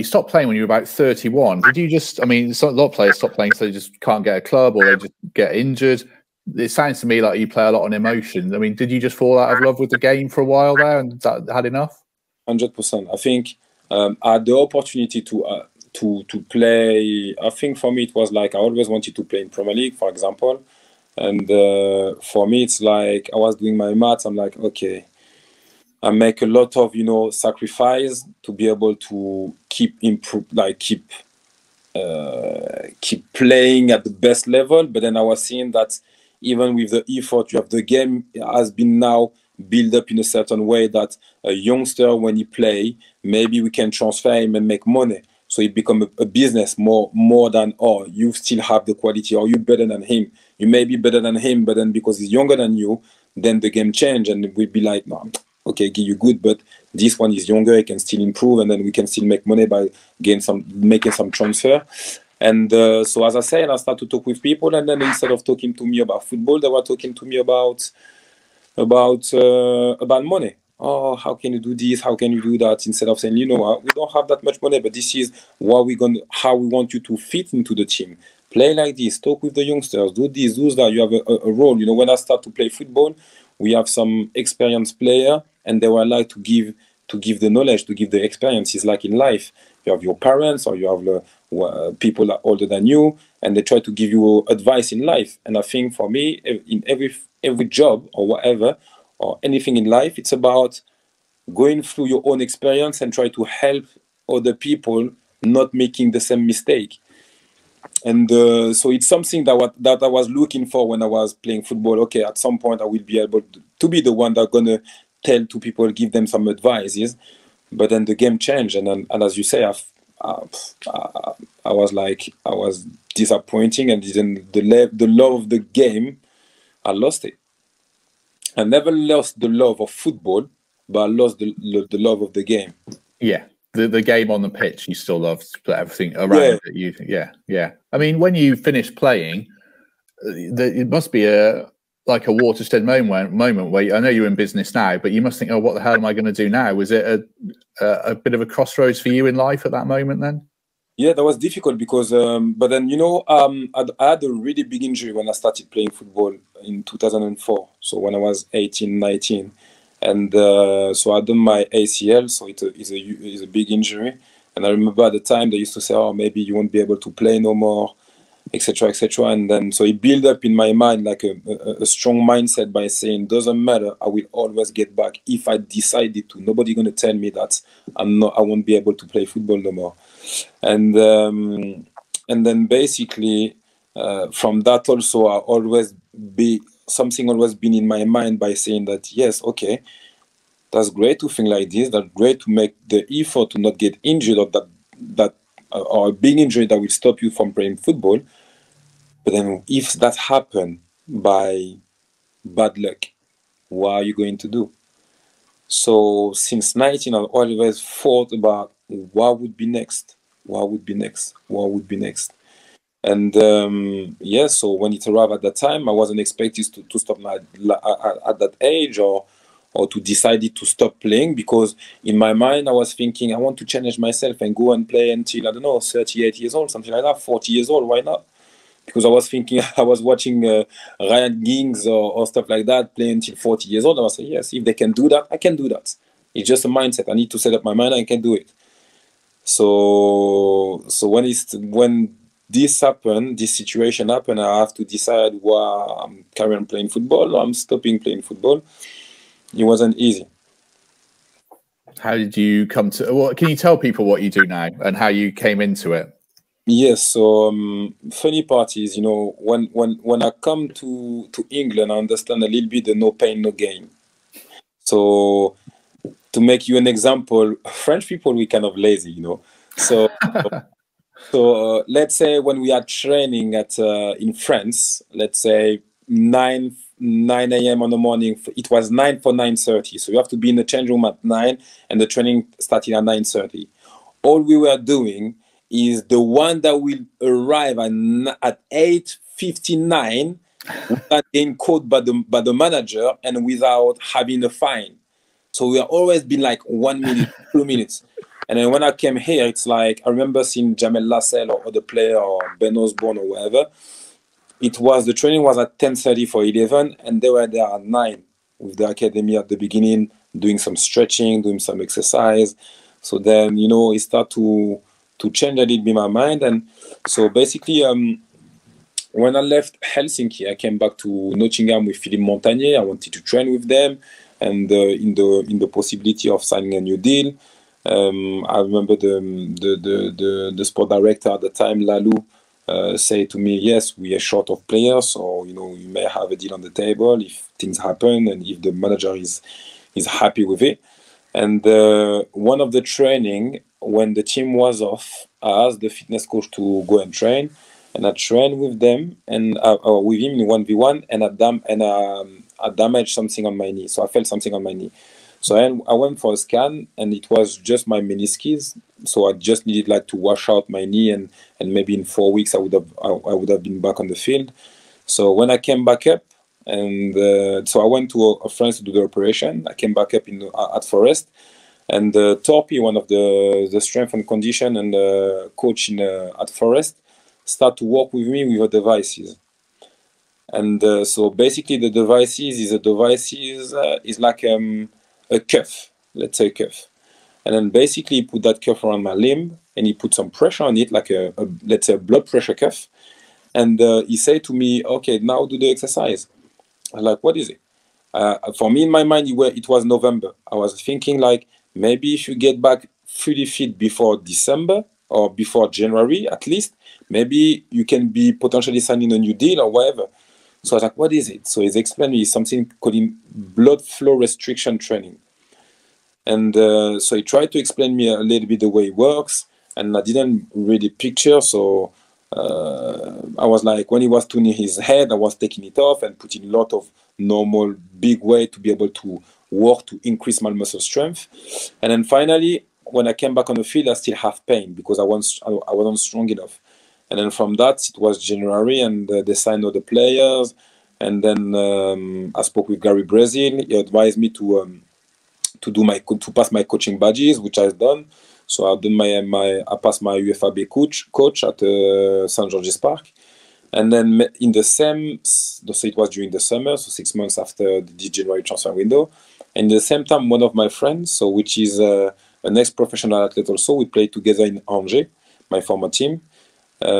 stopped playing when you were about 31. Did you just, I mean, a lot of players stop playing so they just can't get a club, or they just get injured. It sounds to me like you play a lot on emotion. I mean, did you just fall out of love with the game for a while there and that had enough? 100%. I think I had the opportunity to play. I think for me it was like I always wanted to play in Premier League, for example. And for me it's like I was doing my maths. I'm like, okay, I make a lot of, you know, sacrifice to be able to keep playing at the best level. But then I was seeing that even with the effort you have, the game has been now built up in a certain way that a youngster, when he play, maybe we can transfer him and make money. So it becomes a business more than, oh, you still have the quality, or you're better than him. You may be better than him, but then because he's younger than you, then the game change, and we'll be like, no, okay, you're good, but this one is younger, he can still improve, and then we can still make money by making some transfer. And so, as I said, I started to talk with people, and then instead of talking to me about football, they were talking to me about money. Oh, how can you do this? How can you do that? Instead of saying, you know what, we don't have that much money, but this is what we're going, how we want you to fit into the team. Play like this, talk with the youngsters, do this, do that. You have a role. You know, when I start to play football, we have some experienced player, and they were like to give the knowledge, to give the experience. It's like in life, you have your parents or you have people that are older than you, and they try to give you advice in life. And I think for me, in every job or whatever, or anything in life, it's about going through your own experience and try to help other people not making the same mistake. And so it's something that I was looking for when I was playing football. Okay, at some point I will be able to be the one that's gonna tell two people, give them some advice. Yes? But then the game changed, and as you say, I was like, I was disappointing, and then the love of the game, I lost it. I never lost the love of football, but I lost the love of the game. Yeah, the game on the pitch, you still loved everything around it. You, yeah. I mean, when you finish playing, it must be like a watershed moment where I know you're in business now, but you must think, oh, what the hell am I going to do now? Was it a bit of a crossroads for you in life at that moment then? Yeah, that was difficult because, but then, you know, I had a really big injury when I started playing football in 2004. So when I was 18, 19, and so I done my ACL. So it's a big injury. And I remember at the time they used to say, oh, maybe you won't be able to play no more, etc., etc. And then so it built up in my mind like a strong mindset by saying, doesn't matter, I will always get back if I decided to. Nobody's going to tell me that I won't be able to play football no more. And then basically from that also, I always been in my mind by saying that, yes, okay, that's great to think like this. That's great to make the effort to not get injured or or a big injury that will stop you from playing football. But then if that happened by bad luck, what are you going to do? So since 19, I've always thought about what would be next, what would be next, what would be next. And yeah, so when it arrived at that time, I wasn't expected to stop at that age or to decide to stop playing, because in my mind I was thinking I want to challenge myself and go and play until, I don't know, 38 years old, something like that, 40 years old, why not? Because I was thinking, I was watching Ryan Giggs or stuff like that play until 40 years old. I was saying, yes, if they can do that, I can do that. It's just a mindset. I need to set up my mind, I can do it. So when this happened, this situation happened, I have to decide, well, I'm carrying on playing football or I'm stopping playing football. It wasn't easy. How did you come to? Well, can you tell people what you do now and how you came into it? Yes. So funny part is, you know, when I come to England, I understand a little bit the no pain, no gain. So to make you an example, French people, we kind of lazy, you know. So so let's say when we are training at in France, let's say 9 a.m. on the morning. It was 9 for 9:30. So you have to be in the change room at 9, and the training started at 9:30. All we were doing is the one that will arrive at 8:59 without being caught by the manager and without having a fine. So we have always been like 1 minute, 2 minutes. And then when I came here, it's like, I remember seeing Jamel Lassell or other player or Ben Osborne or whatever. It was, the training was at 10:30 for 11, and they were there at 9 with the academy at the beginning, doing some stretching, doing some exercise. So then, you know, it started to change a little bit my mind. And so basically, when I left Helsinki, I came back to Nottingham with Philippe Montagnier. I wanted to train with them, and in the possibility of signing a new deal. I remember the sport director at the time, Lalou, say to me, yes, we are short of players, or you know, we may have a deal on the table if things happen and if the manager is happy with it. And one of the training, when the team was off, I asked the fitness coach to go and train, and I trained with them and with him in 1v1, and I damaged something on my knee. So I felt something on my knee. So I went for a scan, and it was just my meniscus. So I just needed like to wash out my knee, and maybe in 4 weeks I would have been back on the field. So when I came back up, and so I went to France to do the operation. I came back up at Forest, and Torpy, one of the strength and condition and coach at Forest, started to work with me with the devices. And so basically the devices is like a cuff, let's say a cuff. And then basically he put that cuff around my limb, and he put some pressure on it, like a let's say a blood pressure cuff. And he said to me, okay, now do the exercise. I'm like, what is it? For me, in my mind, it was November. I was thinking like, maybe if you get back 30 feet before December or before January, at least, maybe you can be potentially signing a new deal or whatever. So I was like, what is it? So he's explained me something called blood flow restriction training. And so he tried to explain me a little bit the way it works, and I didn't really picture. So I was like, when he was tuning his head, I was taking it off and putting a lot of normal big weight to be able to work to increase my muscle strength. And then finally, when I came back on the field, I still have pain because I wasn't strong enough. And then from that, it was January, and they signed all the players. And then I spoke with Gary Brazil. He advised me to pass my coaching badges, which I've done. So I did I passed my UFAB coach at St. George's Park. And then in the same, so it was during the summer, so 6 months after the January transfer window. And at the same time, one of my friends, so which is an ex-professional athlete also, we played together in Angers, my former team.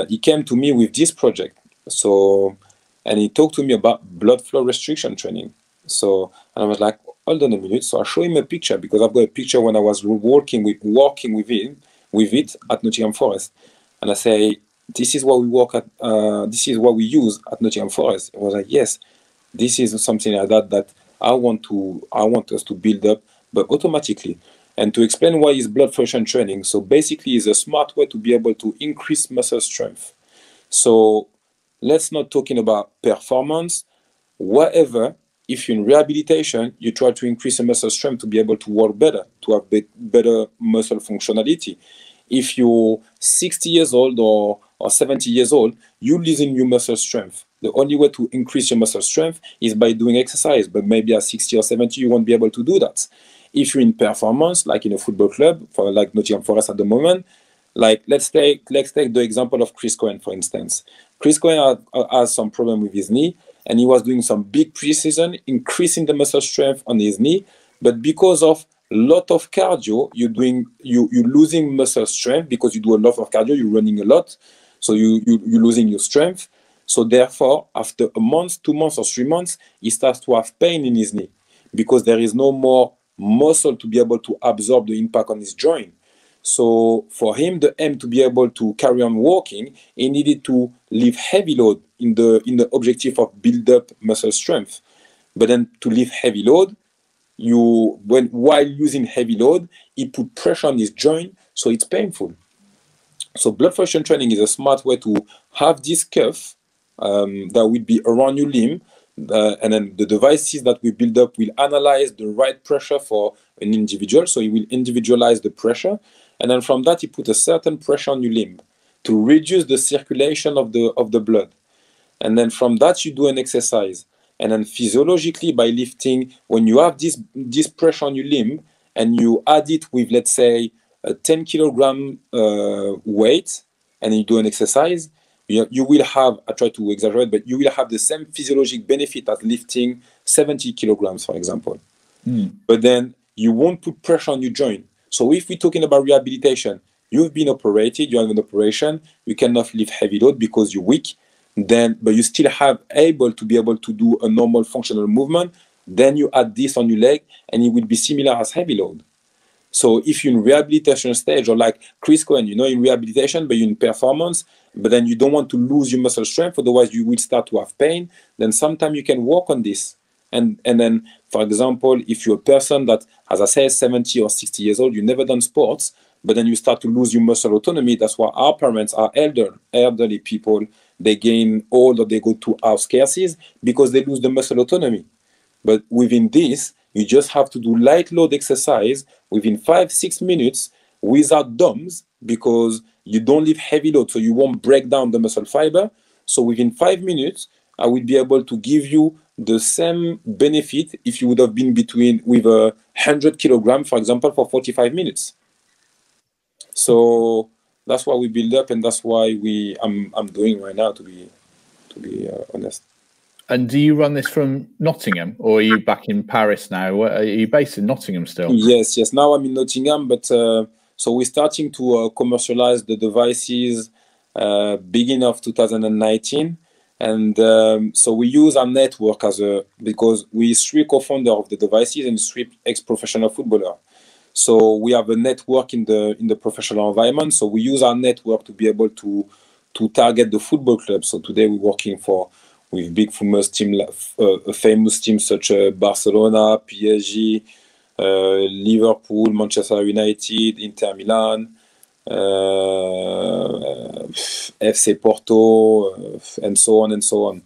He came to me with this project, so, and he talked to me about blood flow restriction training. So, and I was like, hold on a minute. So I show him a picture, because I've got a picture when I was working with it at Nottingham Forest, and I say, this is what we work at. This is what we use at Nottingham Forest. I was like, yes, this is something like that I want us to build up, but automatically. And to explain why is blood flow training, so basically it's a smart way to be able to increase muscle strength. So let's not talking about performance, whatever. If you're in rehabilitation, you try to increase the muscle strength to be able to work better, to have better muscle functionality. If you're 60 years old or 70 years old, you're losing your muscle strength. The only way to increase your muscle strength is by doing exercise, but maybe at 60 or 70, you won't be able to do that. If you're in performance, like in a football club, for like Nottingham Forest at the moment, like let's take the example of Chris Cohen, for instance. Chris Cohen has some problem with his knee, and he was doing some big pre-season, increasing the muscle strength on his knee, but because of a lot of cardio, you're losing muscle strength because you do a lot of cardio, you're running a lot, so you're losing your strength. So therefore, after a month, 2 months, or 3 months, he starts to have pain in his knee because there is no more muscle to be able to absorb the impact on his joint. So for him, the aim to be able to carry on walking, he needed to lift heavy load in the objective of build up muscle strength. But then to lift heavy load, while using heavy load, he put pressure on his joint, so it's painful. So blood flow training is a smart way to have this cuff that will be around your limb. And then the devices that we build up will analyze the right pressure for an individual, so it will individualize the pressure, and then from that you put a certain pressure on your limb to reduce the circulation of the blood, and then from that you do an exercise, and then physiologically by lifting, when you have this pressure on your limb and you add it with, let's say, a 10-kilogram weight, and you do an exercise, you will have, I try to exaggerate, but you will have the same physiologic benefit as lifting 70 kilograms, for example. Mm. But then you won't put pressure on your joint. So if we're talking about rehabilitation, you've been operated, you have an operation, you cannot lift heavy load because you're weak, but you still have able to do a normal functional movement, then you add this on your leg and it will be similar as heavy load. So if you're in rehabilitation stage, or like Chris Cohen, you know, in rehabilitation, but you're in performance, But then you don't want to lose your muscle strength, otherwise you will start to have pain. Then sometimes you can work on this. And then, for example, if you're a person that, as I say, 70 or 60 years old, you've never done sports, but then you start to lose your muscle autonomy. That's why our parents are elderly people. They gain old or they go to house cases because they lose the muscle autonomy. But within this, you just have to do light load exercise within 5-6 minutes without DOMS, because you don't leave heavy load, so you won't break down the muscle fiber. So within 5 minutes, I will be able to give you the same benefit if you would have been with 100 kilograms, for example, for 45 minutes. So that's why we build up, and that's why I'm doing right now, to be honest. And do you run this from Nottingham, or are you back in Paris now? Are you based in Nottingham still? Yes, yes. Now I'm in Nottingham, but so we're starting to commercialize the devices beginning of 2019, and so we use our network because we're three co-founders of the devices and three ex-professional footballers. So we have a network in the professional environment. So we use our network to be able to target the football club. So today we're working with big famous team, famous teams such as Barcelona, PSG, Liverpool, Manchester United, Inter Milan, FC Porto, and so on and so on.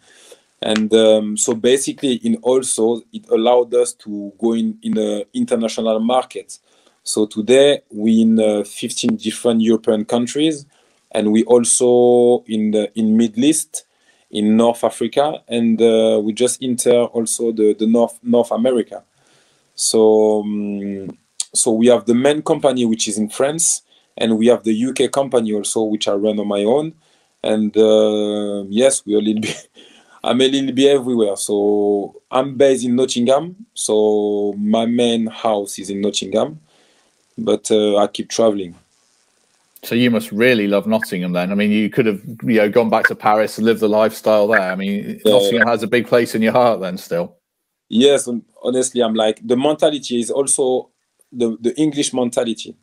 And so basically, it allowed us to go in an international market. So today we're in 15 different European countries, and we also in Middle East, in North Africa, and we just enter also the North America. So so we have the main company, which is in France, and we have the UK company also, which I run on my own. And yes, I'm a little bit everywhere. So I'm based in Nottingham, so my main house is in Nottingham, but I keep traveling. So you must really love Nottingham then. I mean, you could have gone back to Paris and lived the lifestyle there. I mean, yeah, Nottingham has a big place in your heart then still. Yes, and honestly, I'm like, the mentality is also, the English mentality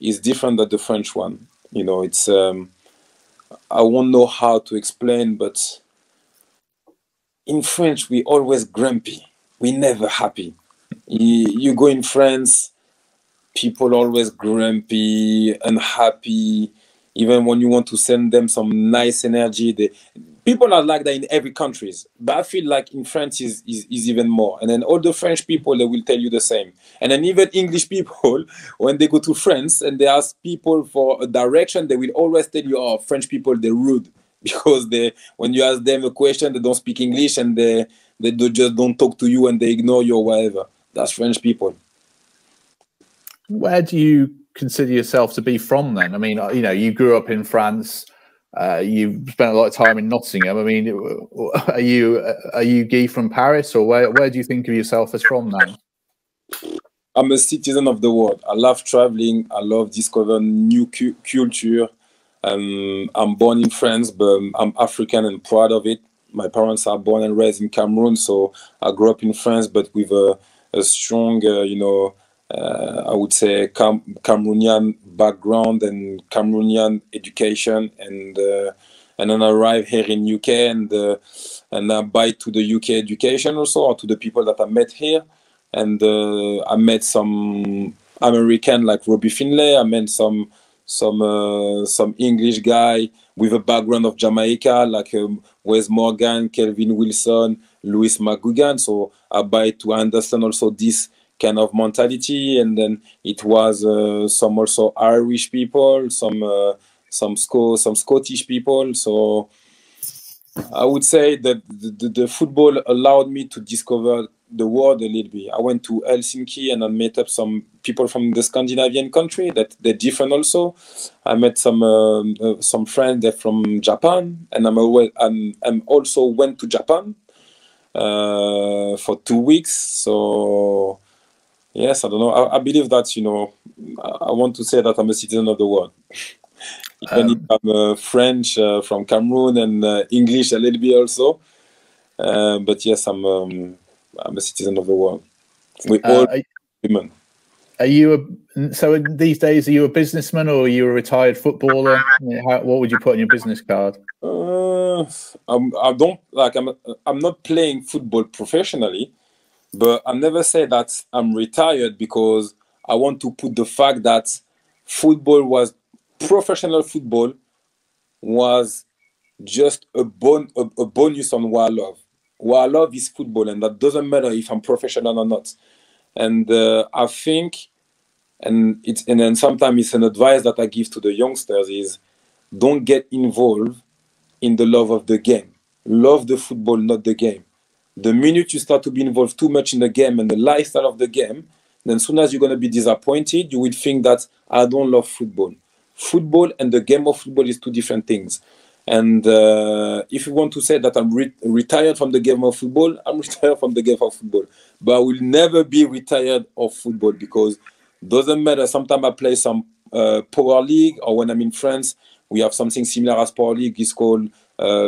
is different than the French one. You know, it's, I won't know how to explain, but in French, we always grumpy. We never happy. You go in France, people always grumpy, unhappy. Even when you want to send them some nice energy, people are like that in every country. But I feel like in France is even more. And then all the French people, they will tell you the same. And then even English people, when they go to France and they ask people for a direction, they will always tell you, oh, French people, they're rude. Because when you ask them a question, they don't speak English, and they just don't talk to you, and they ignore you or whatever. That's French people. Where do you consider yourself to be from then? I mean, you grew up in France. You spent a lot of time in Nottingham. I mean, are you Guy from Paris, or where do you think of yourself as from now? I'm a citizen of the world. I love traveling. I love discovering new culture. I'm born in France, but I'm African and proud of it. My parents are born and raised in Cameroon, so I grew up in France, but with a strong, I would say Cameroonian background and Cameroonian education, and then I arrived here in UK, and I bite to the UK education also, or to the people that I met here, and I met some American like Robbie Finlay. I met some English guy with a background of Jamaica, like Wes Morgan, Kelvin Wilson, Louis McGugan. So I buy to understand also this kind of mentality. And then it was some also Irish people, some Scottish people. So I would say that the football allowed me to discover the world a little bit. I went to Helsinki and I met up some people from the Scandinavian country that they're different also. I met some friends that from Japan, and I'm also went to Japan for 2 weeks. So yes, I don't know. I believe that I want to say that I'm a citizen of the world. Even if I'm French from Cameroon and English a little bit also, but yes, I'm a citizen of the world. We all women. Are you so these days? Are you a businessman or are you a retired footballer? What would you put on your business card? I'm not playing football professionally, but I never say that I'm retired because I want to put the fact that football was professional football was just a bonus on what I love. What I love is football, and that doesn't matter if I'm professional or not. And I think, and then sometimes it's an advice that I give to the youngsters is, don't get involved in the love of the game. Love the football, not the game. The minute you start to be involved too much in the game and the lifestyle of the game, then soon as you're going to be disappointed, you will think that I don't love football. Football and the game of football is two different things. And if you want to say that I'm retired from the game of football, I'm retired from the game of football. But I will never be retired of football because it doesn't matter. Sometimes I play some power league, or when I'm in France, we have something similar as power league. It's called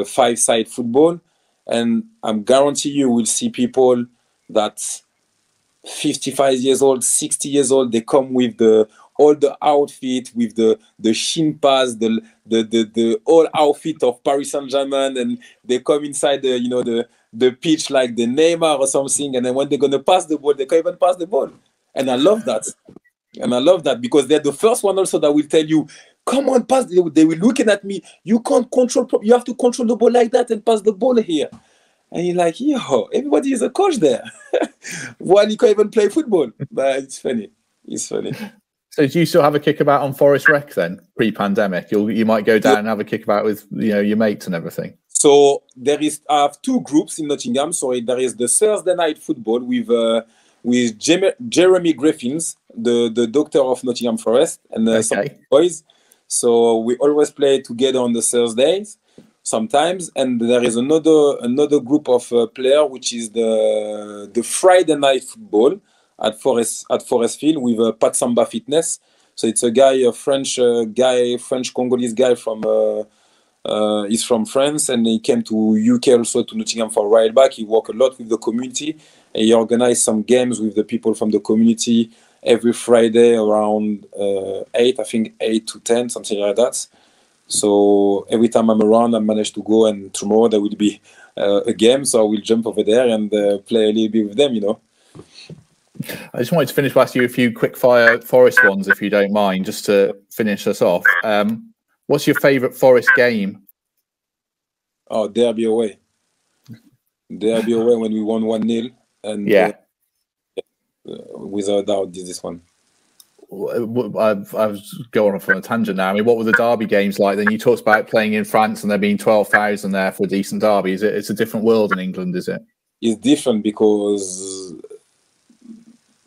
five-side football. And I guarantee you will see people that 55 years old, 60 years old, they come with all the outfit, with the shin pads, the all outfit of Paris Saint-Germain, and they come inside the pitch like the Neymar or something, and then when they're going to pass the ball, they can't even pass the ball. And I love that. And I love that because they're the first one also that will tell you, come on, pass. They were looking at me. You can't control, you have to control the ball like that and pass the ball here. And you're like, yo, everybody is a coach there. While you can't even play football. But it's funny. It's funny. So do you still have a kickabout on Forest Rec then, pre-pandemic? You might go down and have a kickabout with your mates and everything. So I have two groups in Nottingham. So there is the Thursday night football with Jeremy Griffins, the doctor of Nottingham Forest, and some boys. So we always play together on the Thursdays sometimes. And there is another group of players, which is the Friday night football at Forest Field with Pat Samba Fitness. So it's a French Congolese guy from he's from France, and he came to UK also, to Nottingham for a while back. He worked a lot with the community, and he organized some games with the people from the community every Friday around 8 to 10, something like that. So every time I'm around, I manage to go, and tomorrow there will be a game, so I will jump over there and play a little bit with them, I just wanted to finish by asking you a few quick fire Forest ones, if you don't mind, just to finish us off. What's your favourite Forest game? Oh, derby away. Derby away when we won 1-0. And yeah. Without a doubt, did this one. I've gone off on a tangent now. I mean, what were the derby games like? Then you talked about playing in France and there being 12,000 there for a decent derby. It's a different world in England, is it? It's different because...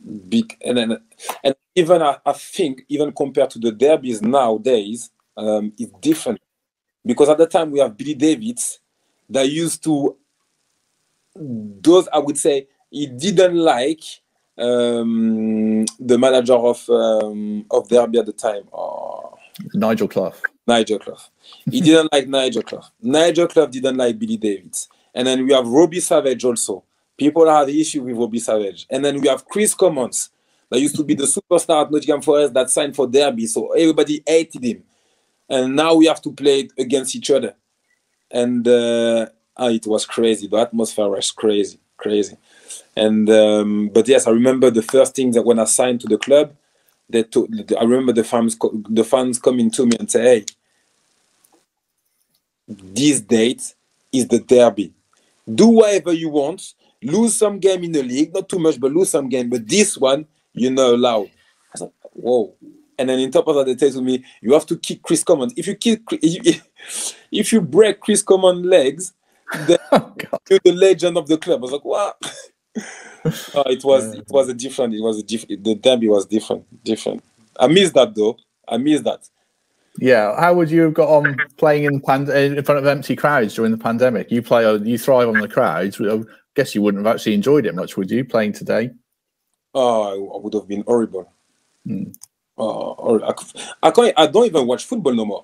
I think even compared to the derbies nowadays, it's different because at the time we have Billy Davies that used to those. I would say he didn't like the manager of derby at the time. Oh. Nigel Clough. He didn't like Nigel Clough. Nigel Clough didn't like Billy Davies, and then we have Robbie Savage also. People had the issue with Robbie Savage. And then we have Chris Commons, that used to be the superstar at Nottingham Forest that signed for derby. So everybody hated him. And now we have to play against each other. And it was crazy. The atmosphere was crazy, crazy. And but yes, I remember the first thing that when I signed to the club, I remember the fans coming to me and say, hey, this date is the derby. Do whatever you want. Lose some game in the league, not too much, but lose some game. But this one, you're not allowed. I said, whoa. And then on top of that, they tell to me, you have to kick Chris Commons. If you break Chris Commons' legs, then you're the legend of the club. I was like, what? The derby was different. I miss that though. I miss that. Yeah, how would you have got on playing in front of empty crowds during the pandemic? You thrive on the crowds. I guess you wouldn't have actually enjoyed it much, would you? Playing today? Oh, I would have been horrible. Mm. I don't even watch football no more.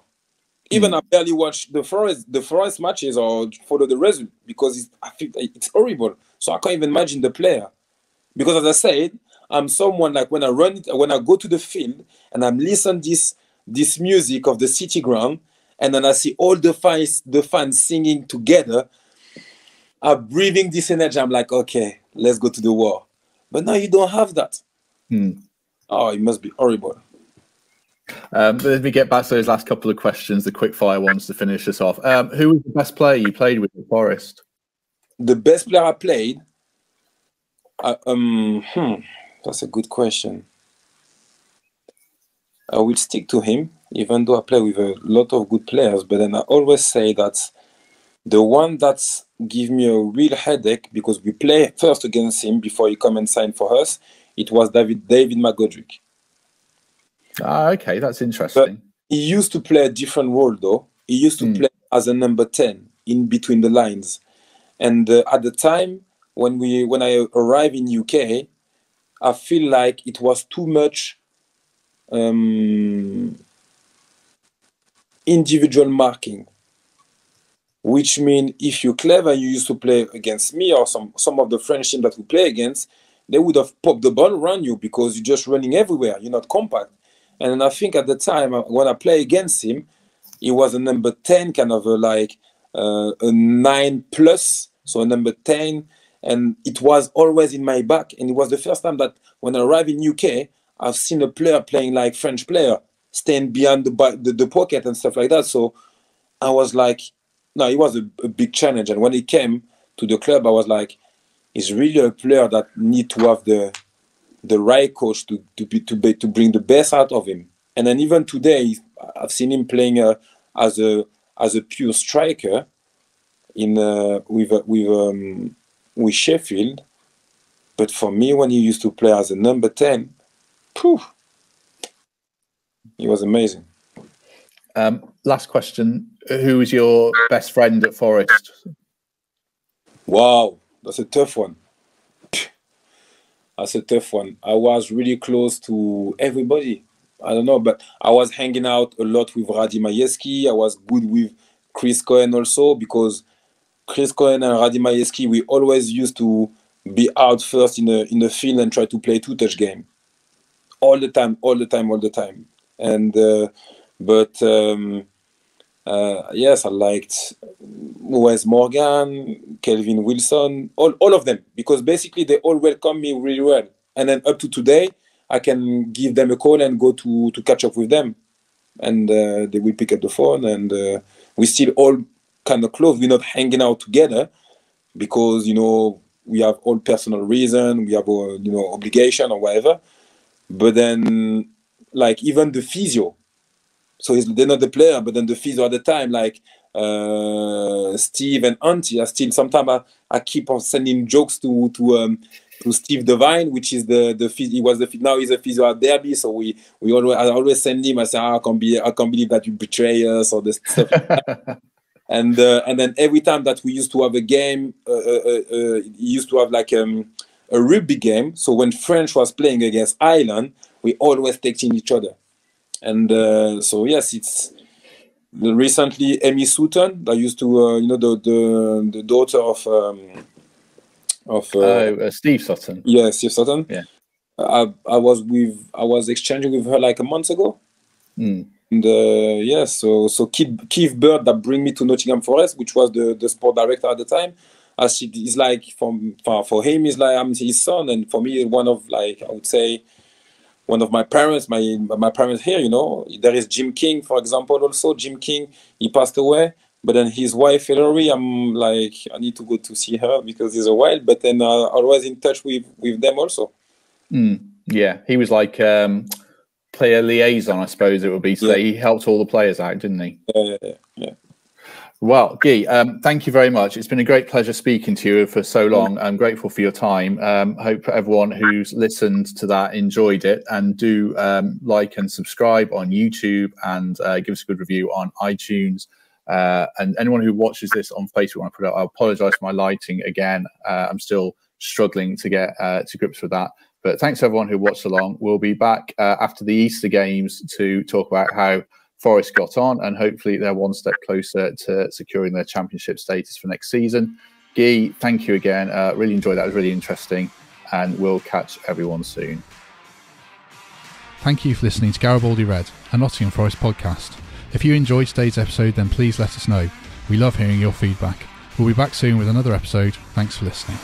Even I barely watch the Forest matches or follow the result because I think it's horrible. So I can't even imagine the player. Because as I said, I'm someone like when I run, when I go to the field and I'm listening this music of the city ground, and then I see all the fans singing together, I'm breathing this energy. I'm like, okay, let's go to the war. But now you don't have that. Mm. Oh, it must be horrible. Let me get back to those last couple of questions, the quick fire ones to finish us off. Who was the best player you played with at Forest? The best player I played? That's a good question. I will stick to him, even though I play with a lot of good players. But then I always say that the one that's give me a real headache, because we play first against him before he come and sign for us, it was David McGoldrick. Ah, okay, that's interesting. But he used to play a different role, though. He used to play as a number 10 in between the lines. And at the time when I arrived in UK, I feel like it was too much individual marking, which means if you're clever, you used to play against me or some of the French team that we play against, they would have popped the ball around you because you're just running everywhere. You're not compact. And I think at the time when I played against him, he was a number 10, kind of a 9 plus, so a number 10. And it was always in my back. And it was the first time that when I arrived in UK, I've seen a player playing like French player, staying behind the pocket and stuff like that. So I was like, no, it was a big challenge. And when he came to the club, I was like, he's really a player that needs to have the right coach to bring the best out of him. And then even today, I've seen him playing as a pure striker in with Sheffield. But for me, when he used to play as a number 10, phew, he was amazing. Last question. Who was your best friend at Forest? Wow, that's a tough one. That's a tough one. I was really close to everybody. I don't know, but I was hanging out a lot with Radi Majewski. I was good with Chris Cohen also, because Chris Cohen and Radi Majewski, we always used to be out first in the field and try to play two-touch game. All the time. And... yes, I liked Wes Morgan, Kelvin Wilson, all of them, because basically they all welcomed me really well. And then up to today, I can give them a call and go to catch up with them. And they will pick up the phone, and we're still all kind of close. We're not hanging out together because, you know, we have all personal reason, we have, you know, obligation or whatever. But then, like, even the physio, so they're not the player, but then the physio at the time, like Steve and Auntie, I still sometimes I keep on sending jokes to Steve Devine, which is the physio. He was the now he's a physio at Derby, so I always send him. I say, oh, I can't believe that you betray us or this stuff. And then every time that we used to have a game, used to have like a rugby game. So when France was playing against Ireland, we always texting each other. And so yes, it's recently Amy Sutton that used to you know the daughter of Steve Sutton. Yeah, Steve Sutton. Yeah, I was exchanging with her like a month ago. Mm. And yeah, so Keith Burt that bring me to Nottingham Forest, which was the sport director at the time. As she is like for him is like I'm his son, and for me one of like I would say. One of my parents, my parents here, you know, there is Jim King, for example, also. Jim King, he passed away, but then his wife, Hillary, I'm like, I need to go to see her because it's a while, but then always in touch with them also. Mm, yeah, he was like player liaison, I suppose it would be. So yeah. He helped all the players out, didn't he? Yeah. Well, Guy, thank you very much. It's been a great pleasure speaking to you for so long. I'm grateful for your time. Hope everyone who's listened to that enjoyed it, and do like and subscribe on YouTube, and give us a good review on iTunes. And anyone who watches this on Facebook, when I put it out, I apologise for my lighting again. I'm still struggling to get to grips with that. But thanks to everyone who watched along. We'll be back after the Easter games to talk about how Forest got on, and hopefully they're one step closer to securing their championship status for next season. Guy, thank you again. Really enjoyed that. It was really interesting. and we'll catch everyone soon. Thank you for listening to Garibaldi Red, a Nottingham Forest podcast. If you enjoyed today's episode, then please let us know. We love hearing your feedback. We'll be back soon with another episode. Thanks for listening.